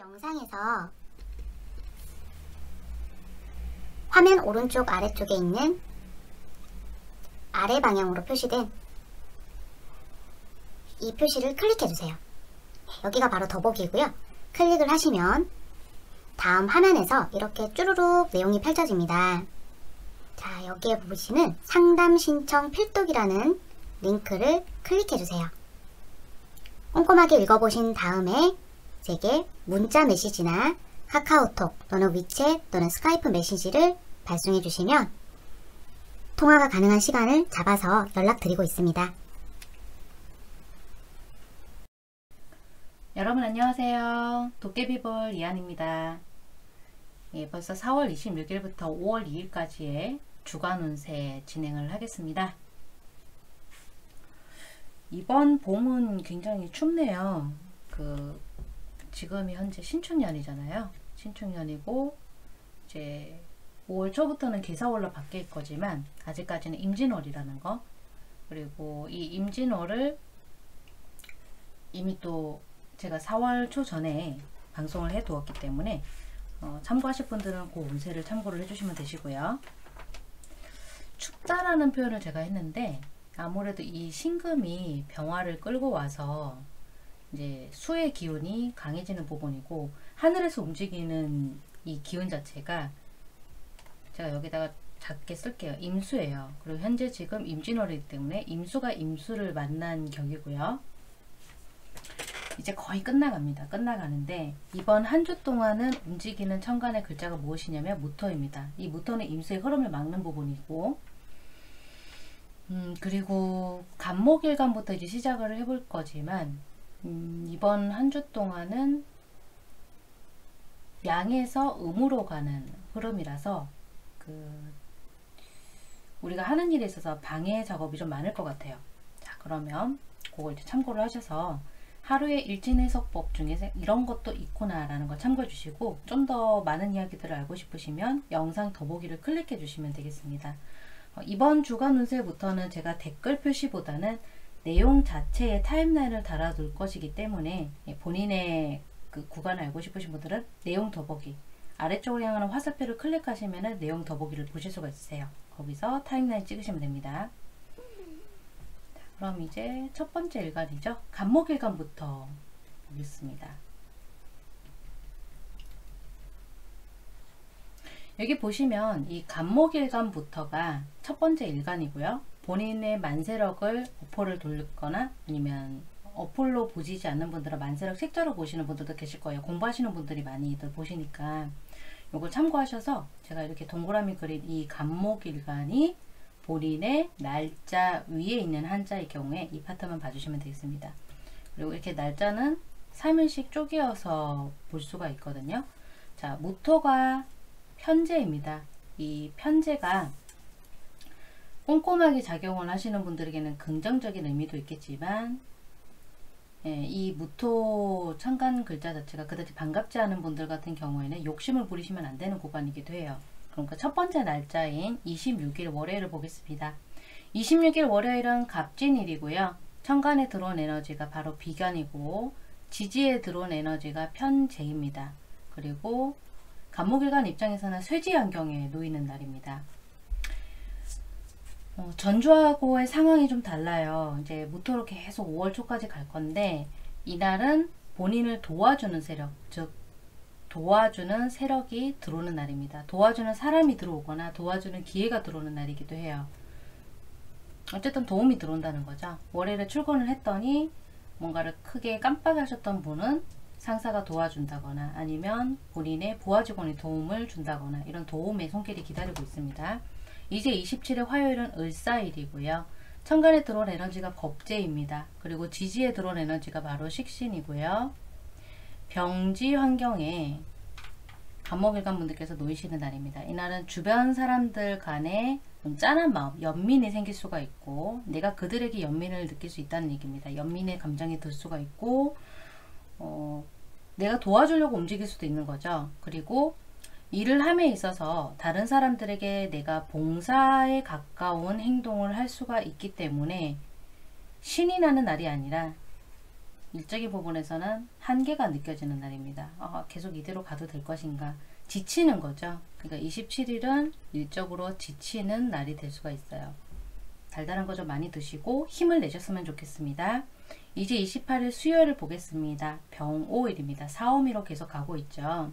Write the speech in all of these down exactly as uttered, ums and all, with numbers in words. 영상에서 화면 오른쪽 아래쪽에 있는 아래 방향으로 표시된 이 표시를 클릭해주세요. 여기가 바로 더보기고요. 클릭을 하시면 다음 화면에서 이렇게 쭈루룩 내용이 펼쳐집니다. 자, 여기에 보시는 상담 신청 필독이라는 링크를 클릭해주세요. 꼼꼼하게 읽어보신 다음에 제게 문자 메시지나 카카오톡 또는 위챗 또는 스카이프 메시지를 발송해 주시면 통화가 가능한 시간을 잡아서 연락드리고 있습니다. 여러분 안녕하세요. 도깨비볼 이한입니다. 예, 벌써 사월 이십육일부터 오월 이일까지의 주간 운세 진행을 하겠습니다. 이번 봄은 굉장히 춥네요. 그 지금이 현재 신축년이잖아요. 신축년이고 이제 오월 초부터는 개사월로 바뀔 거지만 아직까지는 임진월이라는 거, 그리고 이 임진월을 이미 또 제가 사월 초 전에 방송을 해 두었기 때문에 어, 참고하실 분들은 그 운세를 참고를 해주시면 되시고요. 춥다라는 표현을 제가 했는데 아무래도 이 신금이 병화를 끌고 와서 이제 수의 기운이 강해지는 부분이고, 하늘에서 움직이는 이 기운 자체가 제가 여기다가 작게 쓸게요. 임수예요. 그리고 현재 지금 임진월이기 때문에 임수가 임수를 만난 격이고요. 이제 거의 끝나갑니다. 끝나가는데 이번 한 주 동안은 움직이는 천간의 글자가 무엇이냐면 무토입니다. 이 무토는 임수의 흐름을 막는 부분이고, 음 그리고 간목일간부터 이제 시작을 해볼 거지만 음, 이번 한 주 동안은 양에서 음으로 가는 흐름이라서 그 우리가 하는 일에 있어서 방해 작업이 좀 많을 것 같아요. 자, 그러면 그걸 이제 참고를 하셔서 하루에 일진해석법 중에 이런 것도 있구나 라는 걸 참고해 주시고, 좀 더 많은 이야기들을 알고 싶으시면 영상 더보기를 클릭해 주시면 되겠습니다. 어, 이번 주간 운세부터는 제가 댓글 표시보다는 내용 자체의 타임라인을 달아둘 것이기 때문에 본인의 그 구간을 알고 싶으신 분들은 내용 더보기 아래쪽으로 향하는 화살표를 클릭하시면 내용 더보기를 보실 수가 있으세요. 거기서 타임라인 찍으시면 됩니다. 자, 그럼 이제 첫 번째 일간이죠. 간목일간부터 보겠습니다. 여기 보시면 이 간목일간부터가 첫 번째 일간이고요. 본인의 만세력을 어포를 돌리거나 아니면 어폴로 보시지 않는 분들은 만세력 색자로 보시는 분들도 계실 거예요. 공부하시는 분들이 많이들 보시니까 요거 참고하셔서 제가 이렇게 동그라미 그린 이 간목일간이 본인의 날짜 위에 있는 한자의 경우에 이 파트만 봐주시면 되겠습니다. 그리고 이렇게 날짜는 삼일씩 쪼개어서 볼 수가 있거든요. 자, 무토가 편재입니다. 이 편재가 꼼꼼하게 작용을 하시는 분들에게는 긍정적인 의미도 있겠지만, 예, 이 무토 천간 글자 자체가 그다지 반갑지 않은 분들 같은 경우에는 욕심을 부리시면 안 되는 구간이기도 해요. 그러니까 첫 번째 날짜인 이십육일 월요일을 보겠습니다. 이십육일 월요일은 갑진일이고요. 천간에 들어온 에너지가 바로 비견이고 지지에 들어온 에너지가 편재입니다. 그리고 간목일간 입장에서는 쇠지안경에 놓이는 날입니다. 어, 전주하고의 상황이 좀 달라요. 이제 무토로 계속 오월 초까지 갈 건데 이날은 본인을 도와주는 세력, 즉 도와주는 세력이 들어오는 날입니다. 도와주는 사람이 들어오거나 도와주는 기회가 들어오는 날이기도 해요. 어쨌든 도움이 들어온다는 거죠. 월요일에 출근을 했더니 뭔가를 크게 깜빡하셨던 분은 상사가 도와준다거나 아니면 본인의 부하 직원이 도움을 준다거나 이런 도움의 손길이 기다리고 있습니다. 이제 이십칠일 화요일은 을사일이고요. 천간에 들어온 에너지가 법재입니다. 그리고 지지에 들어온 에너지가 바로 식신이고요. 병지 환경에 간목일간 분들께서 놓이시는 날입니다. 이날은 주변 사람들 간에 좀 짠한 마음, 연민이 생길 수가 있고 내가 그들에게 연민을 느낄 수 있다는 얘기입니다. 연민의 감정이 들 수가 있고 어, 내가 도와주려고 움직일 수도 있는 거죠. 그리고 일을 함에 있어서 다른 사람들에게 내가 봉사에 가까운 행동을 할 수가 있기 때문에 신이 나는 날이 아니라 일적인 부분에서는 한계가 느껴지는 날입니다. 어, 계속 이대로 가도 될 것인가, 지치는 거죠. 그러니까 이십칠 일은 일적으로 지치는 날이 될 수가 있어요. 달달한 거 좀 많이 드시고 힘을 내셨으면 좋겠습니다. 이제 이십팔 일 수요일을 보겠습니다. 병오일입니다. 사오미로 계속 가고 있죠.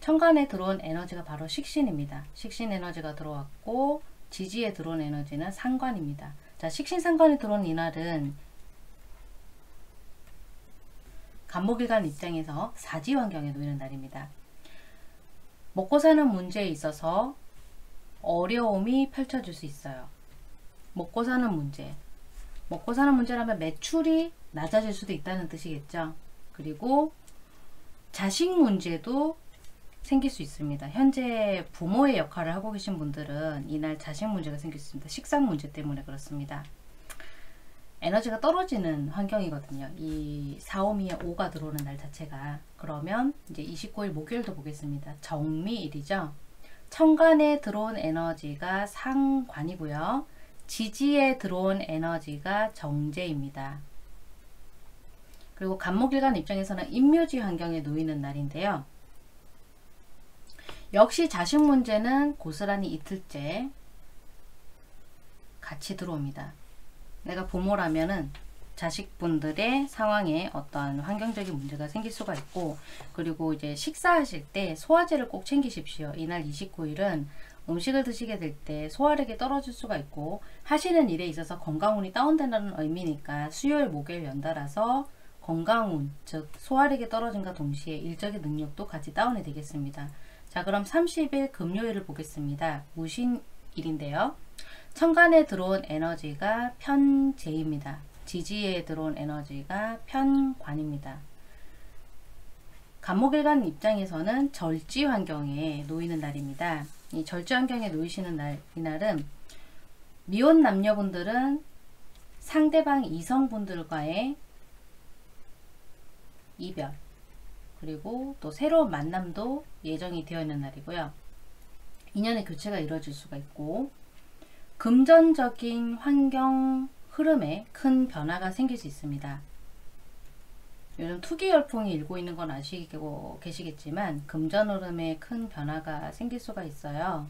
천간에 들어온 에너지가 바로 식신입니다. 식신 에너지가 들어왔고 지지에 들어온 에너지는 상관입니다. 자, 식신 상관이 들어온 이날은 간목일간 입장에서 사지 환경에 놓이는 날입니다. 먹고 사는 문제에 있어서 어려움이 펼쳐질 수 있어요. 먹고 사는 문제. 먹고 사는 문제라면 매출이 낮아질 수도 있다는 뜻이겠죠. 그리고 자식 문제도 생길 수 있습니다. 현재 부모의 역할을 하고 계신 분들은 이날 자식 문제가 생길 수 있습니다. 식상 문제 때문에 그렇습니다. 에너지가 떨어지는 환경이거든요. 이 사오미에 오가 들어오는 날 자체가. 그러면 이제 이십구 일 목요일도 보겠습니다. 정미일이죠. 천간에 들어온 에너지가 상관이고요. 지지에 들어온 에너지가 정제입니다. 그리고 간목일간 입장에서는 인묘지 환경에 놓이는 날인데요. 역시 자식 문제는 고스란히 이틀째 같이 들어옵니다. 내가 부모라면은 자식분들의 상황에 어떤 환경적인 문제가 생길 수가 있고, 그리고 이제 식사하실 때 소화제를 꼭 챙기십시오. 이날 이십구 일은 음식을 드시게 될 때 소화력이 떨어질 수가 있고 하시는 일에 있어서 건강운이 다운된다는 의미니까 수요일 목요일 연달아서 건강운, 즉 소화력이 떨어진과 동시에 일적인 능력도 같이 다운이 되겠습니다. 자, 그럼 삼십 일 금요일을 보겠습니다. 무신일인데요. 천간에 들어온 에너지가 편재입니다. 지지에 들어온 에너지가 편관입니다. 간목일간 입장에서는 절지 환경에 놓이는 날입니다. 이 절지 환경에 놓이시는 날, 이날은 미혼 남녀분들은 상대방 이성분들과의 이별, 그리고 또 새로운 만남도 예정이 되어 있는 날이고요. 인연의 교체가 이루어질 수가 있고 금전적인 환경 흐름에 큰 변화가 생길 수 있습니다. 요즘 투기 열풍이 일고 있는 건 아시고 계시겠지만 금전 흐름에 큰 변화가 생길 수가 있어요.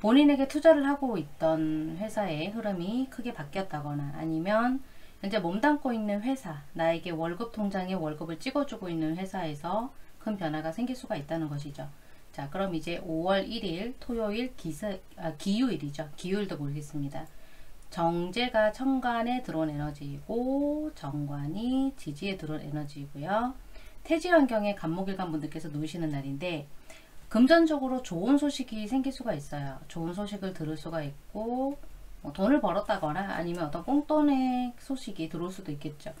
본인에게 투자를 하고 있던 회사의 흐름이 크게 바뀌었다거나, 아니면 현재 몸담고 있는 회사, 나에게 월급 통장에 월급을 찍어주고 있는 회사에서 큰 변화가 생길 수가 있다는 것이죠. 자, 그럼 이제 오월 일일 토요일 기세, 아, 기유일이죠. 기유일도 보겠습니다. 정제가 천간에 들어온 에너지이고 정관이 지지에 들어온 에너지이고요. 태지 환경에 간목일간 분들께서 놓이시는 날인데 금전적으로 좋은 소식이 생길 수가 있어요. 좋은 소식을 들을 수가 있고 뭐 돈을 벌었다거나 아니면 어떤 꽁돈의 소식이 들어올 수도 있겠죠.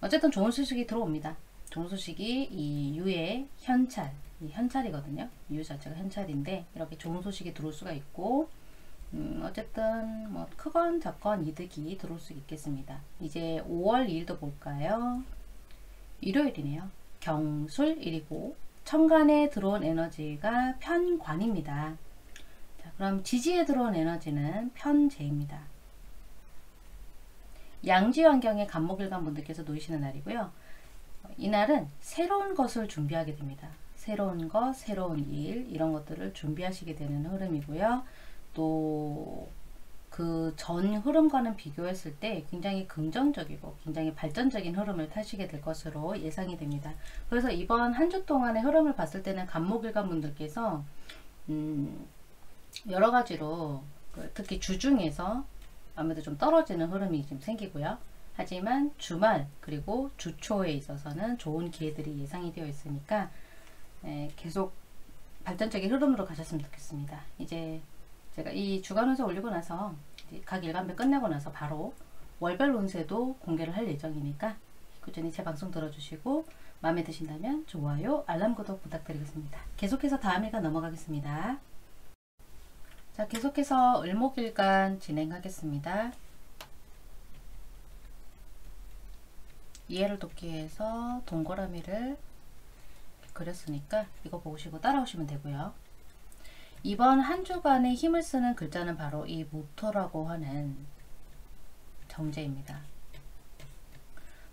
어쨌든 좋은 소식이 들어옵니다. 좋은 소식이 이 유의 현찰, 이 현찰이거든요. 유 자체가 현찰인데 이렇게 좋은 소식이 들어올 수가 있고 음, 어쨌든 뭐 크건 작건 이득이 들어올 수 있겠습니다. 이제 오월 이일도 볼까요? 일요일이네요. 경술일이고 천간에 들어온 에너지가 편관입니다. 자, 그럼 지지에 들어온 에너지는 편재입니다. 양지 환경에 간목일간 분들께서 놓이시는 날이고요. 이날은 새로운 것을 준비하게 됩니다. 새로운 것, 새로운 일, 이런 것들을 준비하시게 되는 흐름이고요. 또 그 전 흐름과는 비교했을 때 굉장히 긍정적이고 굉장히 발전적인 흐름을 타시게 될 것으로 예상이 됩니다. 그래서 이번 한 주 동안의 흐름을 봤을 때는 간목일간 분들께서 음 여러 가지로 특히 주중에서 아무래도 좀 떨어지는 흐름이 좀 생기고요. 하지만 주말 그리고 주초에 있어서는 좋은 기회들이 예상이 되어 있으니까 계속 발전적인 흐름으로 가셨으면 좋겠습니다. 이제 제가 이 주간 운세 올리고 나서 각 일간별 끝내고 나서 바로 월별 운세도 공개를 할 예정이니까 꾸준히 제 방송 들어주시고 마음에 드신다면 좋아요, 알람 구독 부탁드리겠습니다. 계속해서 다음 일간 넘어가겠습니다. 자, 계속해서 을목일간 진행하겠습니다. 이해를 돕기 위해서 동그라미를 그렸으니까 이거 보시고 따라오시면 되고요. 이번 한 주간에 힘을 쓰는 글자는 바로 이 무토라고 하는 정제입니다.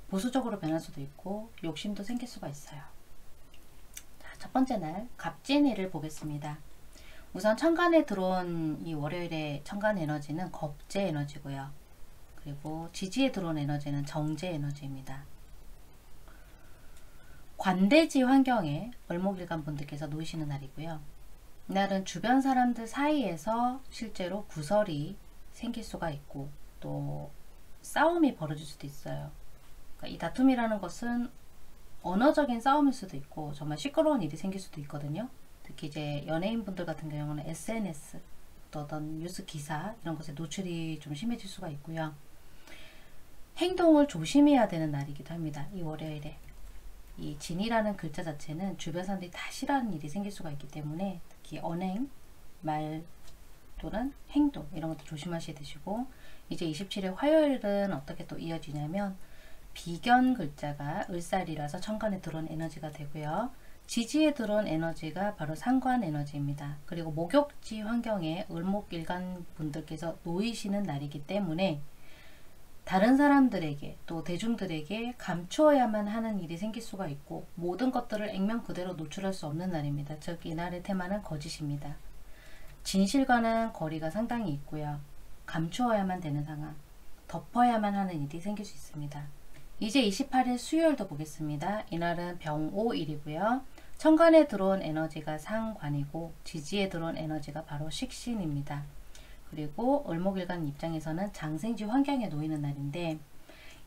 보수적으로 변할 수도 있고 욕심도 생길 수가 있어요. 자, 첫 번째 날 갑진일을 보겠습니다. 우선 천간에 들어온 이 월요일에 천간 에너지는 겁재 에너지고요. 그리고 지지에 들어온 에너지는 정재 에너지입니다. 관대지 환경에 을목일간 분들께서 놓이시는 날이고요. 이날은 주변 사람들 사이에서 실제로 구설이 생길 수가 있고 또 싸움이 벌어질 수도 있어요. 그러니까 이 다툼이라는 것은 언어적인 싸움일 수도 있고 정말 시끄러운 일이 생길 수도 있거든요. 특히 이제 연예인분들 같은 경우는 에스엔에스, 또 어떤 뉴스 기사 이런 것에 노출이 좀 심해질 수가 있고요. 행동을 조심해야 되는 날이기도 합니다. 이 월요일에 이 진이라는 글자 자체는 주변 사람들이 다 싫어하는 일이 생길 수가 있기 때문에 특히 언행, 말 또는 행동 이런 것도 조심하셔야 되시고, 이제 이십칠 일 화요일은 어떻게 또 이어지냐면 비견 글자가 을살이라서 천간에 들어온 에너지가 되고요. 지지에 들어온 에너지가 바로 상관 에너지입니다. 그리고 목욕지 환경에 을목일간 분들께서 놓이시는 날이기 때문에 다른 사람들에게 또 대중들에게 감추어야만 하는 일이 생길 수가 있고 모든 것들을 액면 그대로 노출할 수 없는 날입니다. 즉 이날의 테마는 거짓입니다. 진실과는 거리가 상당히 있고요. 감추어야만 되는 상황, 덮어야만 하는 일이 생길 수 있습니다. 이제 이십팔 일 수요일도 보겠습니다. 이날은 병오일이고요. 천간에 들어온 에너지가 상관이고 지지에 들어온 에너지가 바로 식신입니다. 그리고 을목일간 입장에서는 장생지 환경에 놓이는 날인데,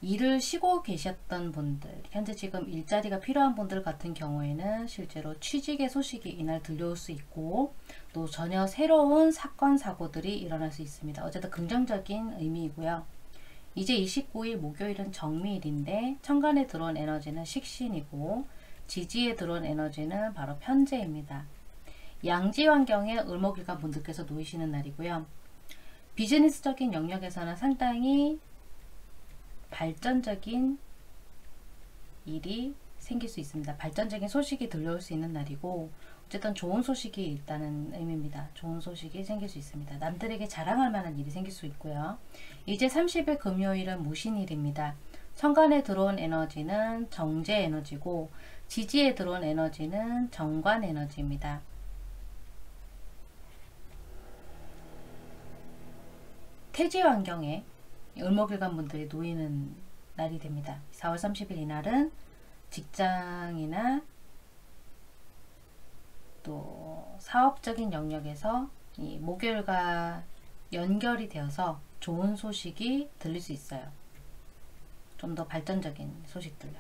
일을 쉬고 계셨던 분들, 현재 지금 일자리가 필요한 분들 같은 경우에는 실제로 취직의 소식이 이날 들려올 수 있고 또 전혀 새로운 사건 사고들이 일어날 수 있습니다. 어쨌든 긍정적인 의미이고요. 이제 이십구 일 목요일은 정미일인데 천간에 들어온 에너지는 식신이고 지지에 들어온 에너지는 바로 편재입니다. 양지 환경에 을목일간 분들께서 놓이시는 날이고요. 비즈니스적인 영역에서는 상당히 발전적인 일이 생길 수 있습니다. 발전적인 소식이 들려올 수 있는 날이고 어쨌든 좋은 소식이 있다는 의미입니다. 좋은 소식이 생길 수 있습니다. 남들에게 자랑할 만한 일이 생길 수 있고요. 이제 삼십 일 금요일은 무신일입니다. 천간에 들어온 에너지는 정재 에너지고 지지에 들어온 에너지는 정관 에너지입니다. 태지 환경에 을목일간 분들이 놓이는 날이 됩니다. 사월 삼십일 이날은 직장이나 또 사업적인 영역에서 이 목요일과 연결이 되어서 좋은 소식이 들릴 수 있어요. 좀 더 발전적인 소식들요.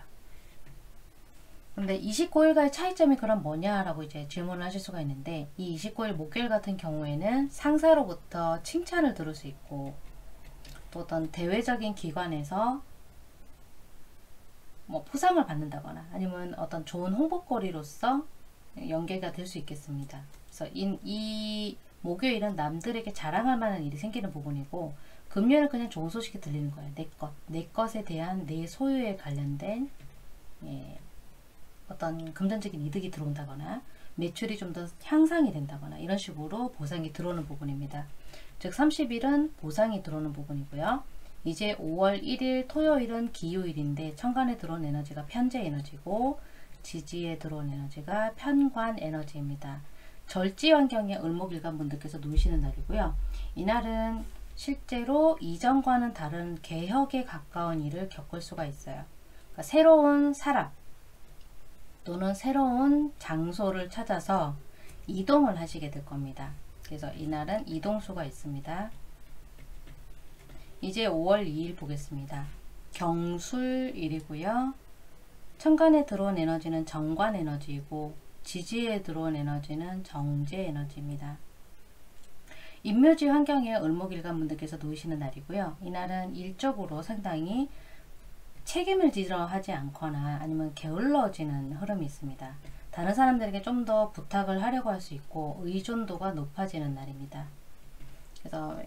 근데 이십구 일과의 차이점이 그럼 뭐냐라고 이제 질문을 하실 수가 있는데, 이 이십구 일 목요일 같은 경우에는 상사로부터 칭찬을 들을 수 있고 또 어떤 대외적인 기관에서 뭐 포상을 받는다거나 아니면 어떤 좋은 홍보거리로서 연계가 될 수 있겠습니다. 그래서 이, 이 목요일은 남들에게 자랑할 만한 일이 생기는 부분이고 금요일은 그냥 좋은 소식이 들리는 거예요. 내 것, 내 것에 대한 내 소유에 관련된 예, 어떤 금전적인 이득이 들어온다거나 매출이 좀 더 향상이 된다거나 이런 식으로 보상이 들어오는 부분입니다. 즉 삼십 일은 보상이 들어오는 부분이고요. 이제 오월 일일 토요일은 기요일인데 천간에 들어온 에너지가 편재 에너지고 지지에 들어온 에너지가 편관 에너지입니다. 절지 환경에 을목일간 분들께서 놓이시는 날이고요. 이날은 실제로 이전과는 다른 개혁에 가까운 일을 겪을 수가 있어요. 그러니까 새로운 사람 또는 새로운 장소를 찾아서 이동을 하시게 될 겁니다. 그래서 이날은 이동수가 있습니다. 이제 오월 이일 보겠습니다. 경술일이고요. 천간에 들어온 에너지는 정관 에너지이고 지지에 들어온 에너지는 정재 에너지입니다. 인묘지 환경에 을목일간 분들께서 놓이시는 날이고요. 이날은 일적으로 상당히 책임을 지려 하지 않거나 아니면 게을러지는 흐름이 있습니다. 다른 사람들에게 좀 더 부탁을 하려고 할 수 있고 의존도가 높아지는 날입니다. 그래서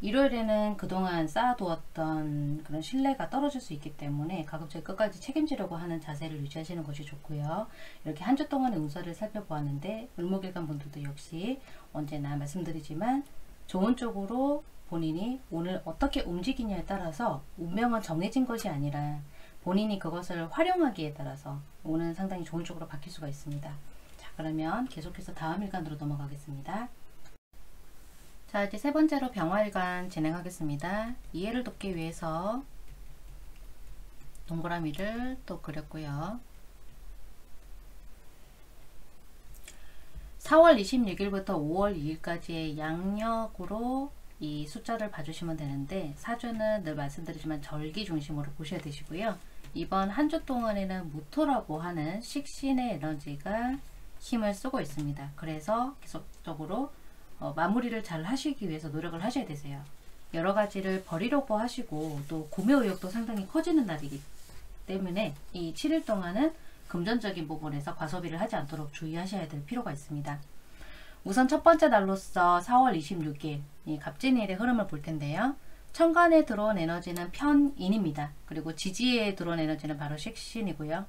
일요일에는 그동안 쌓아두었던 그런 신뢰가 떨어질 수 있기 때문에 가급적 끝까지 책임지려고 하는 자세를 유지하시는 것이 좋고요. 이렇게 한 주 동안의 운세를 살펴보았는데 을목일간 분들도 역시 언제나 말씀드리지만 좋은 쪽으로 본인이 오늘 어떻게 움직이냐에 따라서 운명은 정해진 것이 아니라 본인이 그것을 활용하기에 따라서 오는 상당히 좋은 쪽으로 바뀔 수가 있습니다. 자, 그러면 계속해서 다음 일간으로 넘어가겠습니다. 자, 이제 세 번째로 병화일간 진행하겠습니다. 이해를 돕기 위해서 동그라미를 또 그렸고요. 사월 이십육일부터 오월 이일까지의 양력으로 이 숫자를 봐주시면 되는데, 사주는 늘 말씀드리지만 절기 중심으로 보셔야 되시고요. 이번 한 주 동안에는 무토라고 하는 식신의 에너지가 힘을 쓰고 있습니다. 그래서 계속적으로 어, 마무리를 잘 하시기 위해서 노력을 하셔야 되세요. 여러 가지를 버리려고 하시고 또 구매 의욕도 상당히 커지는 날이기 때문에 이 칠 일 동안은 금전적인 부분에서 과소비를 하지 않도록 주의하셔야 될 필요가 있습니다. 우선 첫 번째 날로서 사월 이십육일 이 갑진일의 흐름을 볼 텐데요. 천간에 들어온 에너지는 편인입니다. 그리고 지지에 들어온 에너지는 바로 식신이고요.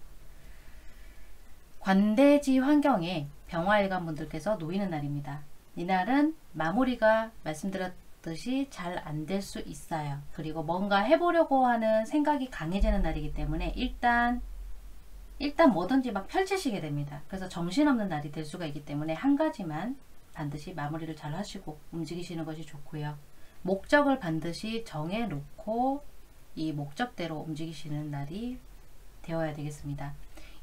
관대지 환경에 병화일간 분들께서 놓이는 날입니다. 이날은 마무리가 말씀드렸듯이 잘 안 될 수 있어요. 그리고 뭔가 해보려고 하는 생각이 강해지는 날이기 때문에 일단 일단 뭐든지 막 펼치시게 됩니다. 그래서 정신없는 날이 될 수가 있기 때문에 한 가지만 반드시 마무리를 잘 하시고 움직이시는 것이 좋고요. 목적을 반드시 정해놓고 이 목적대로 움직이시는 날이 되어야 되겠습니다.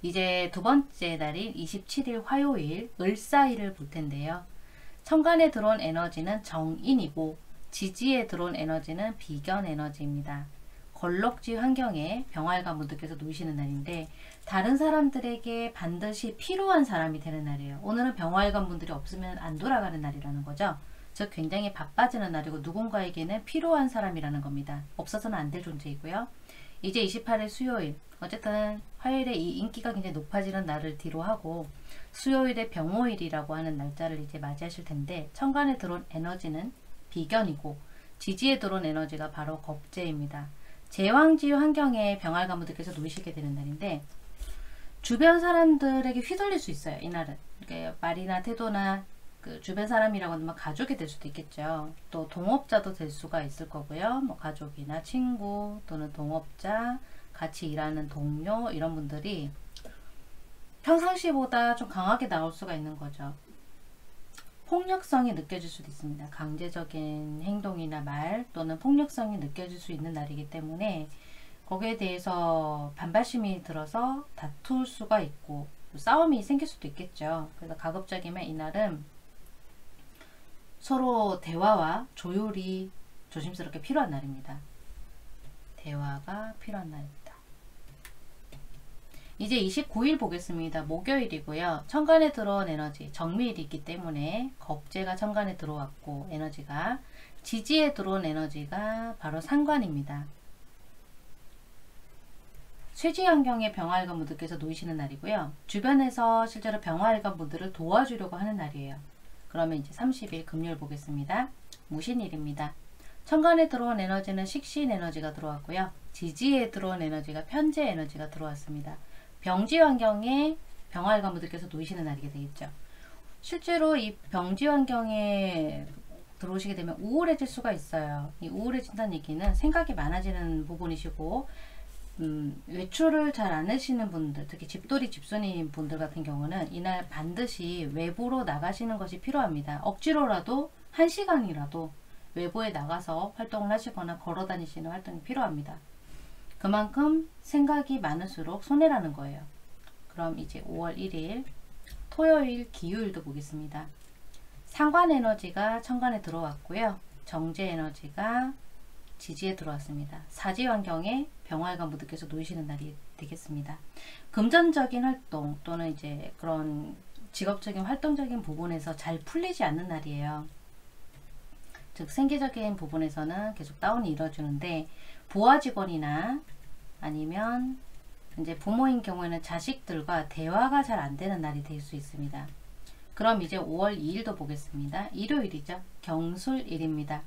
이제 두 번째 날인 이십칠일 화요일 을사일을 볼 텐데요. 천간에 들어온 에너지는 정인이고 지지에 들어온 에너지는 비견 에너지입니다. 걸럭지 환경에 병화일간 분들께서 놓이시는 날인데, 다른 사람들에게 반드시 필요한 사람이 되는 날이에요. 오늘은 병화일간 분들이 없으면 안 돌아가는 날이라는 거죠. 즉 굉장히 바빠지는 날이고 누군가에게는 필요한 사람이라는 겁니다. 없어서는 안 될 존재이고요. 이제 이십팔일 수요일, 어쨌든 화요일에 이 인기가 굉장히 높아지는 날을 뒤로 하고 수요일에 병호일이라고 하는 날짜를 이제 맞이하실 텐데, 천간에 들어온 에너지는 비견이고 지지에 들어온 에너지가 바로 겁재입니다. 제왕지 환경에 병화일간 분들께서 놓이시게 되는 날인데, 주변 사람들에게 휘둘릴 수 있어요. 이날은 그러니까 말이나 태도나 그 주변 사람이라고 하면 가족이 될 수도 있겠죠. 또 동업자도 될 수가 있을 거고요. 뭐 가족이나 친구 또는 동업자, 같이 일하는 동료, 이런 분들이 평상시보다 좀 강하게 나올 수가 있는 거죠. 폭력성이 느껴질 수도 있습니다. 강제적인 행동이나 말 또는 폭력성이 느껴질 수 있는 날이기 때문에 거기에 대해서 반발심이 들어서 다툴 수가 있고 싸움이 생길 수도 있겠죠. 그래서 가급적이면 이날은 서로 대화와 조율이 조심스럽게 필요한 날입니다. 대화가 필요한 날입니다. 이제 이십구일 보겠습니다. 목요일이고요. 천간에 들어온 에너지, 정미일이 있기 때문에 겁재가 천간에 들어왔고 에너지가 지지에 들어온 에너지가 바로 상관입니다. 쇠지 환경에 병화일간 분들께서 놓이시는 날이고요. 주변에서 실제로 병화일간 분들을 도와주려고 하는 날이에요. 그러면 이제 삼십일 금요일 보겠습니다. 무신일입니다. 천간에 들어온 에너지는 식신 에너지가 들어왔고요. 지지에 들어온 에너지가 편재 에너지가 들어왔습니다. 병지 환경에 병화일간 분들께서 놓이시는 날이 되겠죠. 실제로 이 병지 환경에 들어오시게 되면 우울해질 수가 있어요. 이 우울해진다는 얘기는 생각이 많아지는 부분이시고 음, 외출을 잘 안 하시는 분들, 특히 집돌이 집순이인 분들 같은 경우는 이날 반드시 외부로 나가시는 것이 필요합니다. 억지로라도 한 시간이라도 외부에 나가서 활동을 하시거나 걸어 다니시는 활동이 필요합니다. 그만큼 생각이 많을수록 손해라는 거예요. 그럼 이제 오월 일일 토요일 기요일도 보겠습니다. 상관 에너지가 천간에 들어왔고요. 정제 에너지가 지지에 들어왔습니다. 사지 환경에 병화일간 분들께서 놓이시는 날이 되겠습니다. 금전적인 활동 또는 이제 그런 직업적인 활동적인 부분에서 잘 풀리지 않는 날이에요. 즉 생계적인 부분에서는 계속 다운이 이뤄지는데, 부하 직원이나 아니면 이제 부모인 경우에는 자식들과 대화가 잘 안 되는 날이 될 수 있습니다. 그럼 이제 오월 이일도 보겠습니다. 일요일이죠. 경술일입니다.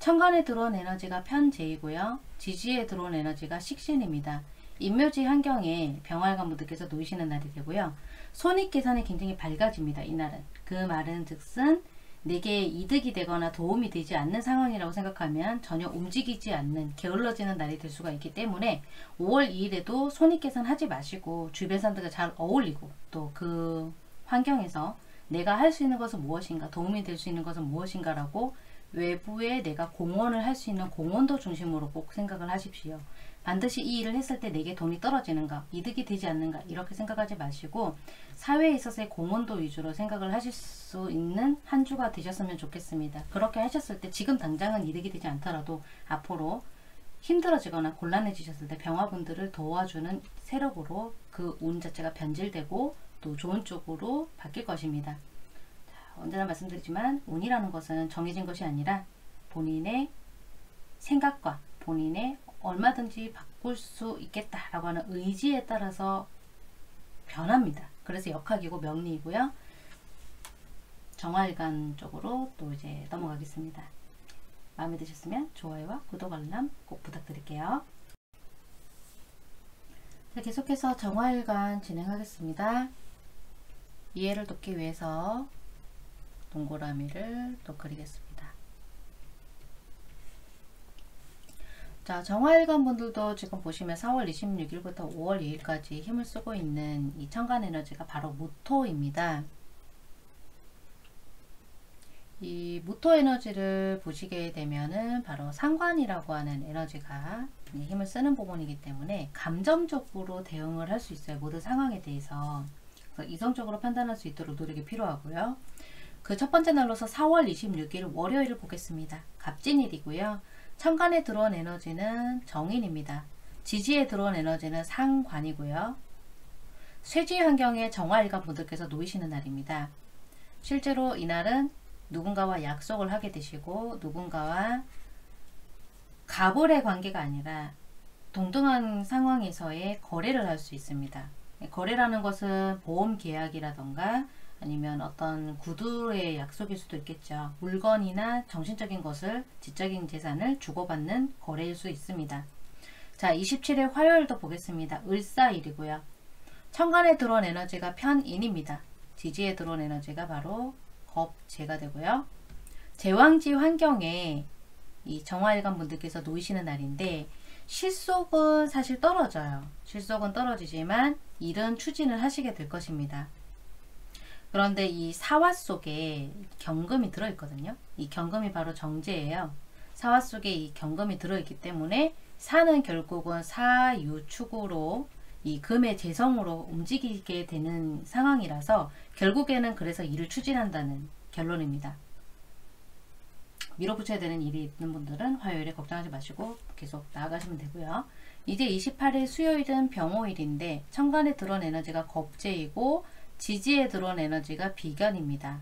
천간에 들어온 에너지가 편재이고요. 지지에 들어온 에너지가 식신입니다. 인묘지 환경에 병화일간 분들께서 놓이시는 날이 되고요. 손익 계산이 굉장히 밝아집니다. 이날은 그 말은 즉슨 내게 이득이 되거나 도움이 되지 않는 상황이라고 생각하면 전혀 움직이지 않는, 게을러지는 날이 될 수가 있기 때문에 오월 이일에도 손익계산 하지 마시고 주변 사람들과 잘 어울리고 또 그 환경에서 내가 할 수 있는 것은 무엇인가, 도움이 될 수 있는 것은 무엇인가 라고 외부에 내가 공헌을 할 수 있는 공헌도 중심으로 꼭 생각을 하십시오. 반드시 이 일을 했을 때 내게 돈이 떨어지는가, 이득이 되지 않는가 이렇게 생각하지 마시고 사회에 있어서의 공헌도 위주로 생각을 하실 수 있는 한 주가 되셨으면 좋겠습니다. 그렇게 하셨을 때 지금 당장은 이득이 되지 않더라도 앞으로 힘들어지거나 곤란해지셨을 때 병화분들을 도와주는 세력으로 그 운 자체가 변질되고 또 좋은 쪽으로 바뀔 것입니다. 언제나 말씀드리지만 운이라는 것은 정해진 것이 아니라 본인의 생각과 본인의 얼마든지 바꿀 수 있겠다라고 하는 의지에 따라서 변합니다. 그래서 역학이고 명리이고요. 정화일간 쪽으로 또 이제 넘어가겠습니다. 마음에 드셨으면 좋아요와 구독 알람 꼭 부탁드릴게요. 자, 계속해서 정화일간 진행하겠습니다. 이해를 돕기 위해서 동그라미를 또 그리겠습니다. 자, 정화일간 분들도 지금 보시면 사월 이십육일부터 오월 이일까지 힘을 쓰고 있는 이 천간에너지가 바로 무토입니다. 이 무토에너지를 보시게 되면은 바로 상관이라고 하는 에너지가 힘을 쓰는 부분이기 때문에 감정적으로 대응을 할 수 있어요. 모든 상황에 대해서 이성적으로 판단할 수 있도록 노력이 필요하고요. 그 첫 번째 날로서 사월 이십육일 월요일을 보겠습니다. 갑진일이고요. 천간에 들어온 에너지는 정인입니다. 지지에 들어온 에너지는 상관이고요. 쇠지 환경에 정화일간 분들께서 놓이시는 날입니다. 실제로 이날은 누군가와 약속을 하게 되시고 누군가와 갑을의 관계가 아니라 동등한 상황에서의 거래를 할 수 있습니다. 거래라는 것은 보험 계약이라던가 아니면 어떤 구두의 약속일 수도 있겠죠. 물건이나 정신적인 것을, 지적인 재산을 주고받는 거래일 수 있습니다. 자, 이십칠일 화요일도 보겠습니다. 을사일이고요. 천간에 들어온 에너지가 편인입니다. 지지에 들어온 에너지가 바로 겁재가 되고요. 제왕지 환경에 이 정화일간 분들께서 놓이시는 날인데 실속은 사실 떨어져요. 실속은 떨어지지만 일은 추진을 하시게 될 것입니다. 그런데 이 사화 속에 경금이 들어있거든요. 이 경금이 바로 정제예요. 사화 속에 이 경금이 들어있기 때문에 사는 결국은 사유축으로 이 금의 재성으로 움직이게 되는 상황이라서 결국에는 그래서 일을 추진한다는 결론입니다. 밀어붙여야 되는 일이 있는 분들은 화요일에 걱정하지 마시고 계속 나아가시면 되고요. 이제 이십팔일 수요일은 병호일인데 천간에 들어온 에너지가 겁재이고 지지에 들어온 에너지가 비견입니다.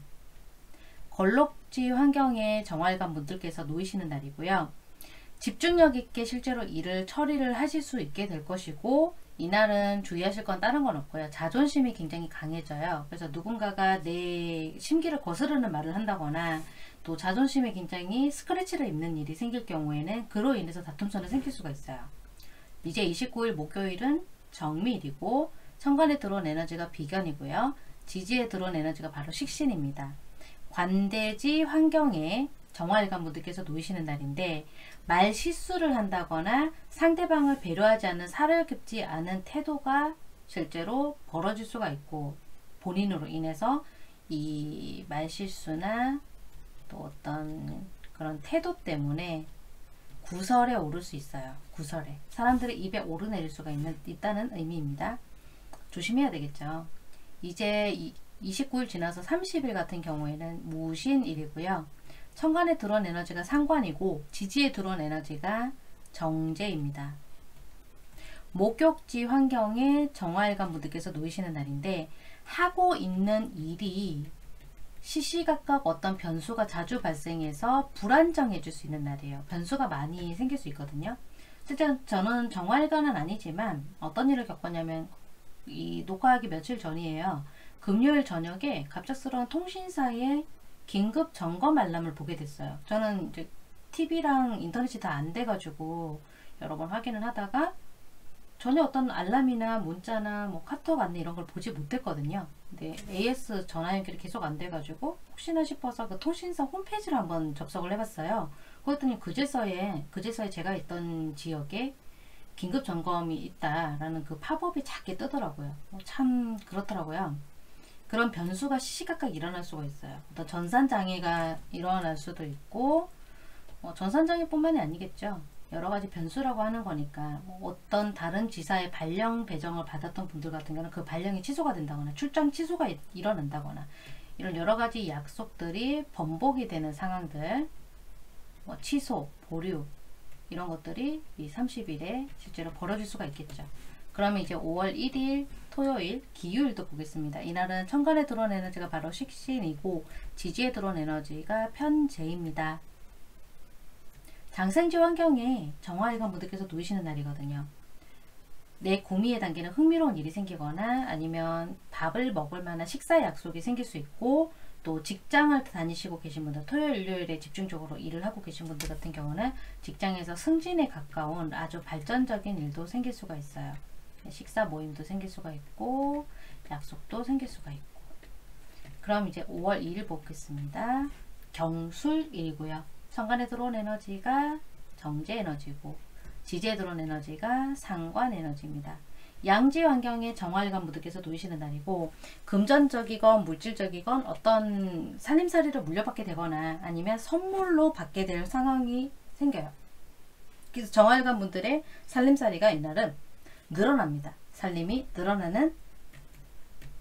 걸록지 환경에 정화일관 분들께서 놓이시는 날이고요. 집중력 있게 실제로 일을 처리를 하실 수 있게 될 것이고 이날은 주의하실 건 다른 건 없고요. 자존심이 굉장히 강해져요. 그래서 누군가가 내 심기를 거스르는 말을 한다거나 또 자존심이 굉장히 스크래치를 입는 일이 생길 경우에는 그로 인해서 다툼선이 생길 수가 있어요. 이제 이십구일 목요일은 정미일이고 천간에 들어온 에너지가 비견이고요. 지지에 들어온 에너지가 바로 식신입니다. 관대지 환경에 정화일관 분들께서 놓이시는 날인데 말 실수를 한다거나 상대방을 배려하지 않는 사려 깊지 않은 태도가 실제로 벌어질 수가 있고 본인으로 인해서 이 말 실수나 또 어떤 그런 태도 때문에 구설에 오를 수 있어요. 구설에 사람들의 입에 오르내릴 수가 있는, 있다는 의미입니다. 조심해야 되겠죠. 이제 이십구일 지나서 삼십일 같은 경우에는 무신일이고요. 천간에 들어온 에너지가 상관이고 지지에 들어온 에너지가 정제입니다. 목격지 환경에 정화일관 분들께서 놓이시는 날인데 하고 있는 일이 시시각각 어떤 변수가 자주 발생해서 불안정해질 수 있는 날이에요. 변수가 많이 생길 수 있거든요. 실제 저는 정화일관은 아니지만 어떤 일을 겪었냐면 이 녹화하기 며칠 전이에요. 금요일 저녁에 갑작스러운 통신사의 긴급 점검 알람을 보게 됐어요. 저는 이제 티비랑 인터넷이 다 안 돼가지고 여러 번 확인을 하다가 전혀 어떤 알람이나 문자나 뭐 카톡 안내 이런 걸 보지 못했거든요. 근데 에이에스 전화 연결이 계속 안 돼가지고 혹시나 싶어서 그 통신사 홈페이지를 한번 접속을 해봤어요. 그랬더니 그제서에 그제서에 제가 있던 지역에 긴급 점검이 있다라는 그 팝업이 작게 뜨더라고요. 참 그렇더라고요. 그런 변수가 시시각각 일어날 수가 있어요. 어떤 전산장애가 일어날 수도 있고, 어, 전산장애 뿐만이 아니겠죠. 여러가지 변수라고 하는 거니까 어떤 다른 지사의 발령 배정을 받았던 분들 같은 경우는 그 발령이 취소가 된다거나 출장 취소가 일어난다거나 이런 여러가지 약속들이 번복이 되는 상황들, 뭐 취소, 보류 이런 것들이 이 삼십 일에 실제로 벌어질 수가 있겠죠. 그러면 이제 오월 일일 토요일 기후일도 보겠습니다. 이날은 천간에 들어온 에너지가 바로 식신이고 지지에 들어온 에너지가 편재입니다. 장생지 환경에 정화일관 분들께서 놓이시는 날이거든요. 내 고미에 담기는 흥미로운 일이 생기거나 아니면 밥을 먹을 만한 식사 약속이 생길 수 있고, 또 직장을 다니시고 계신 분들, 토요일 일요일에 집중적으로 일을 하고 계신 분들 같은 경우는 직장에서 승진에 가까운 아주 발전적인 일도 생길 수가 있어요. 식사 모임도 생길 수가 있고 약속도 생길 수가 있고. 그럼 이제 오월 이일 보겠습니다. 경술일이고요. 정관에 들어온 에너지가 정제 에너지고 지지에 들어온 에너지가 상관 에너지입니다. 양지 환경에 정화일관 분들께서 놓이시는 날이고, 금전적이건 물질적이건 어떤 산림살이를 물려받게 되거나 아니면 선물로 받게 될 상황이 생겨요. 그래서 정화일관 분들의 산림살이가 이날은 늘어납니다. 산림이 늘어나는,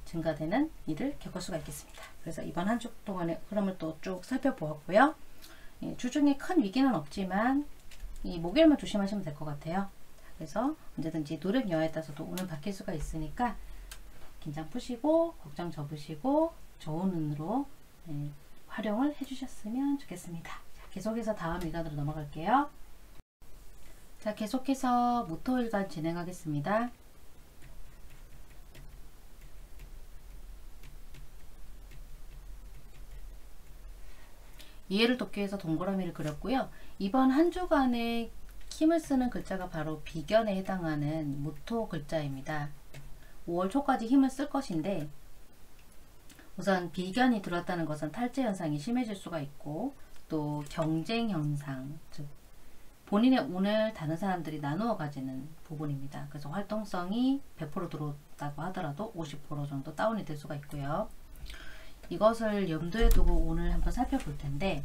증가되는 일을 겪을 수가 있겠습니다. 그래서 이번 한 주 동안의 흐름을 또 쭉 살펴보았고요. 예, 주중에 큰 위기는 없지만 이 목요일만 조심하시면 될 것 같아요. 그래서 언제든지 노력 여하에 따라서도 운은 바뀔 수가 있으니까 긴장 푸시고 걱정 접으시고 좋은 운으로 예, 활용을 해주셨으면 좋겠습니다. 자, 계속해서 다음 일간으로 넘어갈게요. 자, 계속해서 무토일간 진행하겠습니다. 이해를 돕기 위해서 동그라미를 그렸고요. 이번 한 주간에 힘을 쓰는 글자가 바로 비견에 해당하는 무토 글자입니다. 오월 초까지 힘을 쓸 것인데, 우선 비견이 들어왔다는 것은 탈재 현상이 심해질 수가 있고, 또 경쟁 현상, 즉 본인의 운을 다른 사람들이 나누어 가지는 부분입니다. 그래서 활동성이 백 퍼센트 들어왔다고 하더라도 오십 퍼센트 정도 다운이 될 수가 있고요. 이것을 염두에 두고 오늘 한번 살펴볼 텐데,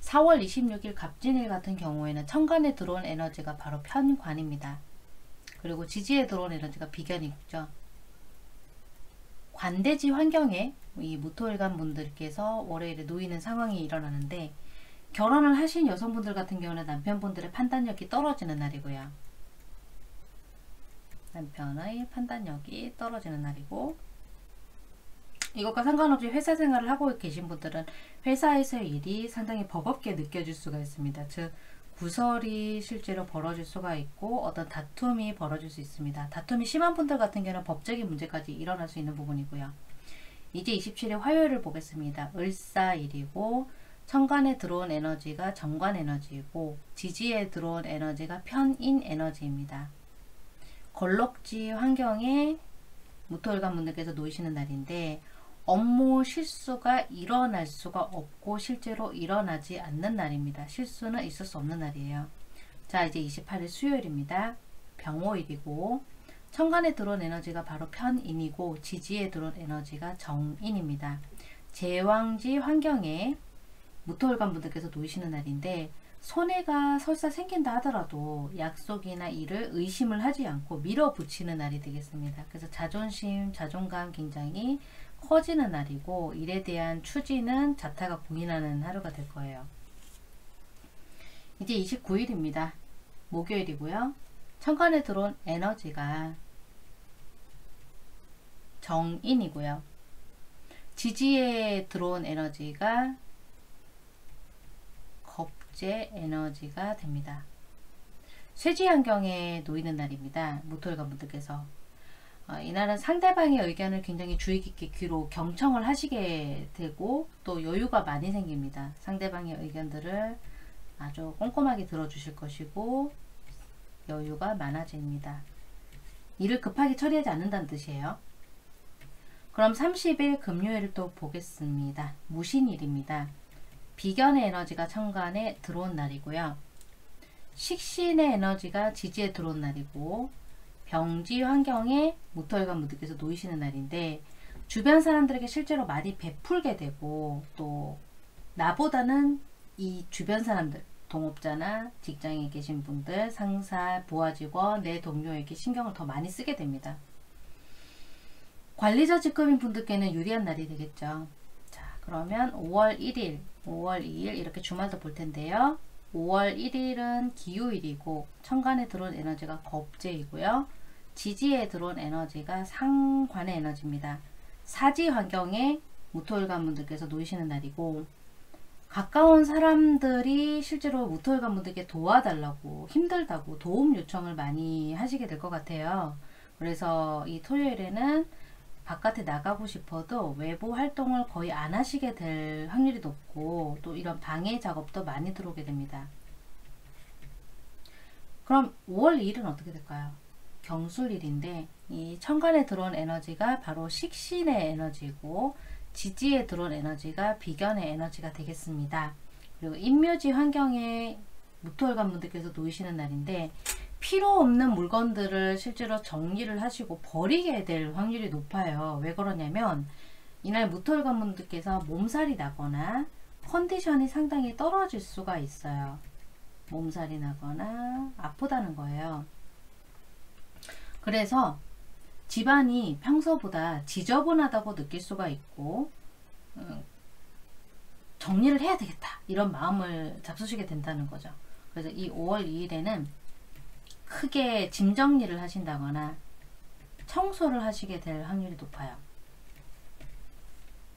사월 이십육일 갑진일 같은 경우에는 천간에 들어온 에너지가 바로 편관입니다. 그리고 지지에 들어온 에너지가 비견이죠. 관대지 환경에 이 무토일간 분들께서 월요일에 놓이는 상황이 일어나는데, 결혼을 하신 여성분들 같은 경우는 남편분들의 판단력이 떨어지는 날이고요. 남편의 판단력이 떨어지는 날이고, 이것과 상관없이 회사 생활을 하고 계신 분들은 회사에서의 일이 상당히 버겁게 느껴질 수가 있습니다. 즉 구설이 실제로 벌어질 수가 있고 어떤 다툼이 벌어질 수 있습니다. 다툼이 심한 분들 같은 경우는 법적인 문제까지 일어날 수 있는 부분이고요. 이제 이십칠일 화요일을 보겠습니다. 을사일이고 천간에 들어온 에너지가 정관 에너지이고 지지에 들어온 에너지가 편인 에너지입니다. 걸럭지 환경에 무토일관 분들께서 놓이시는 날인데, 업무 실수가 일어날 수가 없고 실제로 일어나지 않는 날입니다. 실수는 있을 수 없는 날이에요. 자, 이제 이십팔일 수요일입니다. 병호일이고 천간에 들어온 에너지가 바로 편인이고 지지에 들어온 에너지가 정인입니다. 제왕지 환경에 무토일관 분들께서 놓이시는 날인데, 손해가 설사 생긴다 하더라도 약속이나 일을 의심을 하지 않고 밀어붙이는 날이 되겠습니다. 그래서 자존심, 자존감 굉장히 커지는 날이고, 일에 대한 추진은 자타가 공인하는 하루가 될 거예요. 이제 이십구일입니다. 목요일이고요. 천간에 들어온 에너지가 정인이고요. 지지에 들어온 에너지가 겁재 에너지가 됩니다. 쇠지 환경에 놓이는 날입니다. 무토일관 분들께서 어, 이날은 상대방의 의견을 굉장히 주의 깊게 귀로 경청을 하시게 되고, 또 여유가 많이 생깁니다. 상대방의 의견들을 아주 꼼꼼하게 들어주실 것이고 여유가 많아집니다. 일을 급하게 처리하지 않는다는 뜻이에요. 그럼 삼십 일 금요일을 또 보겠습니다. 무신일입니다. 비견의 에너지가 천간에 들어온 날이고요. 식신의 에너지가 지지에 들어온 날이고 병지 환경에 무토일관 무득에서 놓이시는 날인데 주변 사람들에게 실제로 많이 베풀게 되고 또 나보다는 이 주변 사람들 동업자나 직장에 계신 분들, 상사, 부하직원, 내 동료에게 신경을 더 많이 쓰게 됩니다. 관리자 직급인 분들께는 유리한 날이 되겠죠. 자, 그러면 오월 일 일, 오월 이 일 이렇게 주말도 볼 텐데요. 오월 일 일은 기요일이고 천간에 들어온 에너지가 겁재이고요. 지지에 들어온 에너지가 상관의 에너지입니다. 사지 환경에 무토일관 분들께서 놓이시는 날이고 가까운 사람들이 실제로 무토일관 분들께 도와달라고 힘들다고 도움 요청을 많이 하시게 될 것 같아요. 그래서 이 토요일에는 바깥에 나가고 싶어도 외부 활동을 거의 안 하시게 될 확률이 높고 또 이런 방해 작업도 많이 들어오게 됩니다. 그럼 오월 이 일은 어떻게 될까요? 경술일인데 이 천간에 들어온 에너지가 바로 식신의 에너지고 지지에 들어온 에너지가 비견의 에너지가 되겠습니다. 그리고 인묘지 환경에 무토일관 분들께서 놓이시는 날인데 필요 없는 물건들을 실제로 정리를 하시고 버리게 될 확률이 높아요. 왜 그러냐면 이날 무토일관 분들께서 몸살이 나거나 컨디션이 상당히 떨어질 수가 있어요. 몸살이 나거나 아프다는 거예요. 그래서 집안이 평소보다 지저분하다고 느낄 수가 있고 음, 정리를 해야 되겠다 이런 마음을 잡수시게 된다는 거죠. 그래서 이 오월 이 일에는 크게 짐 정리를 하신다거나 청소를 하시게 될 확률이 높아요.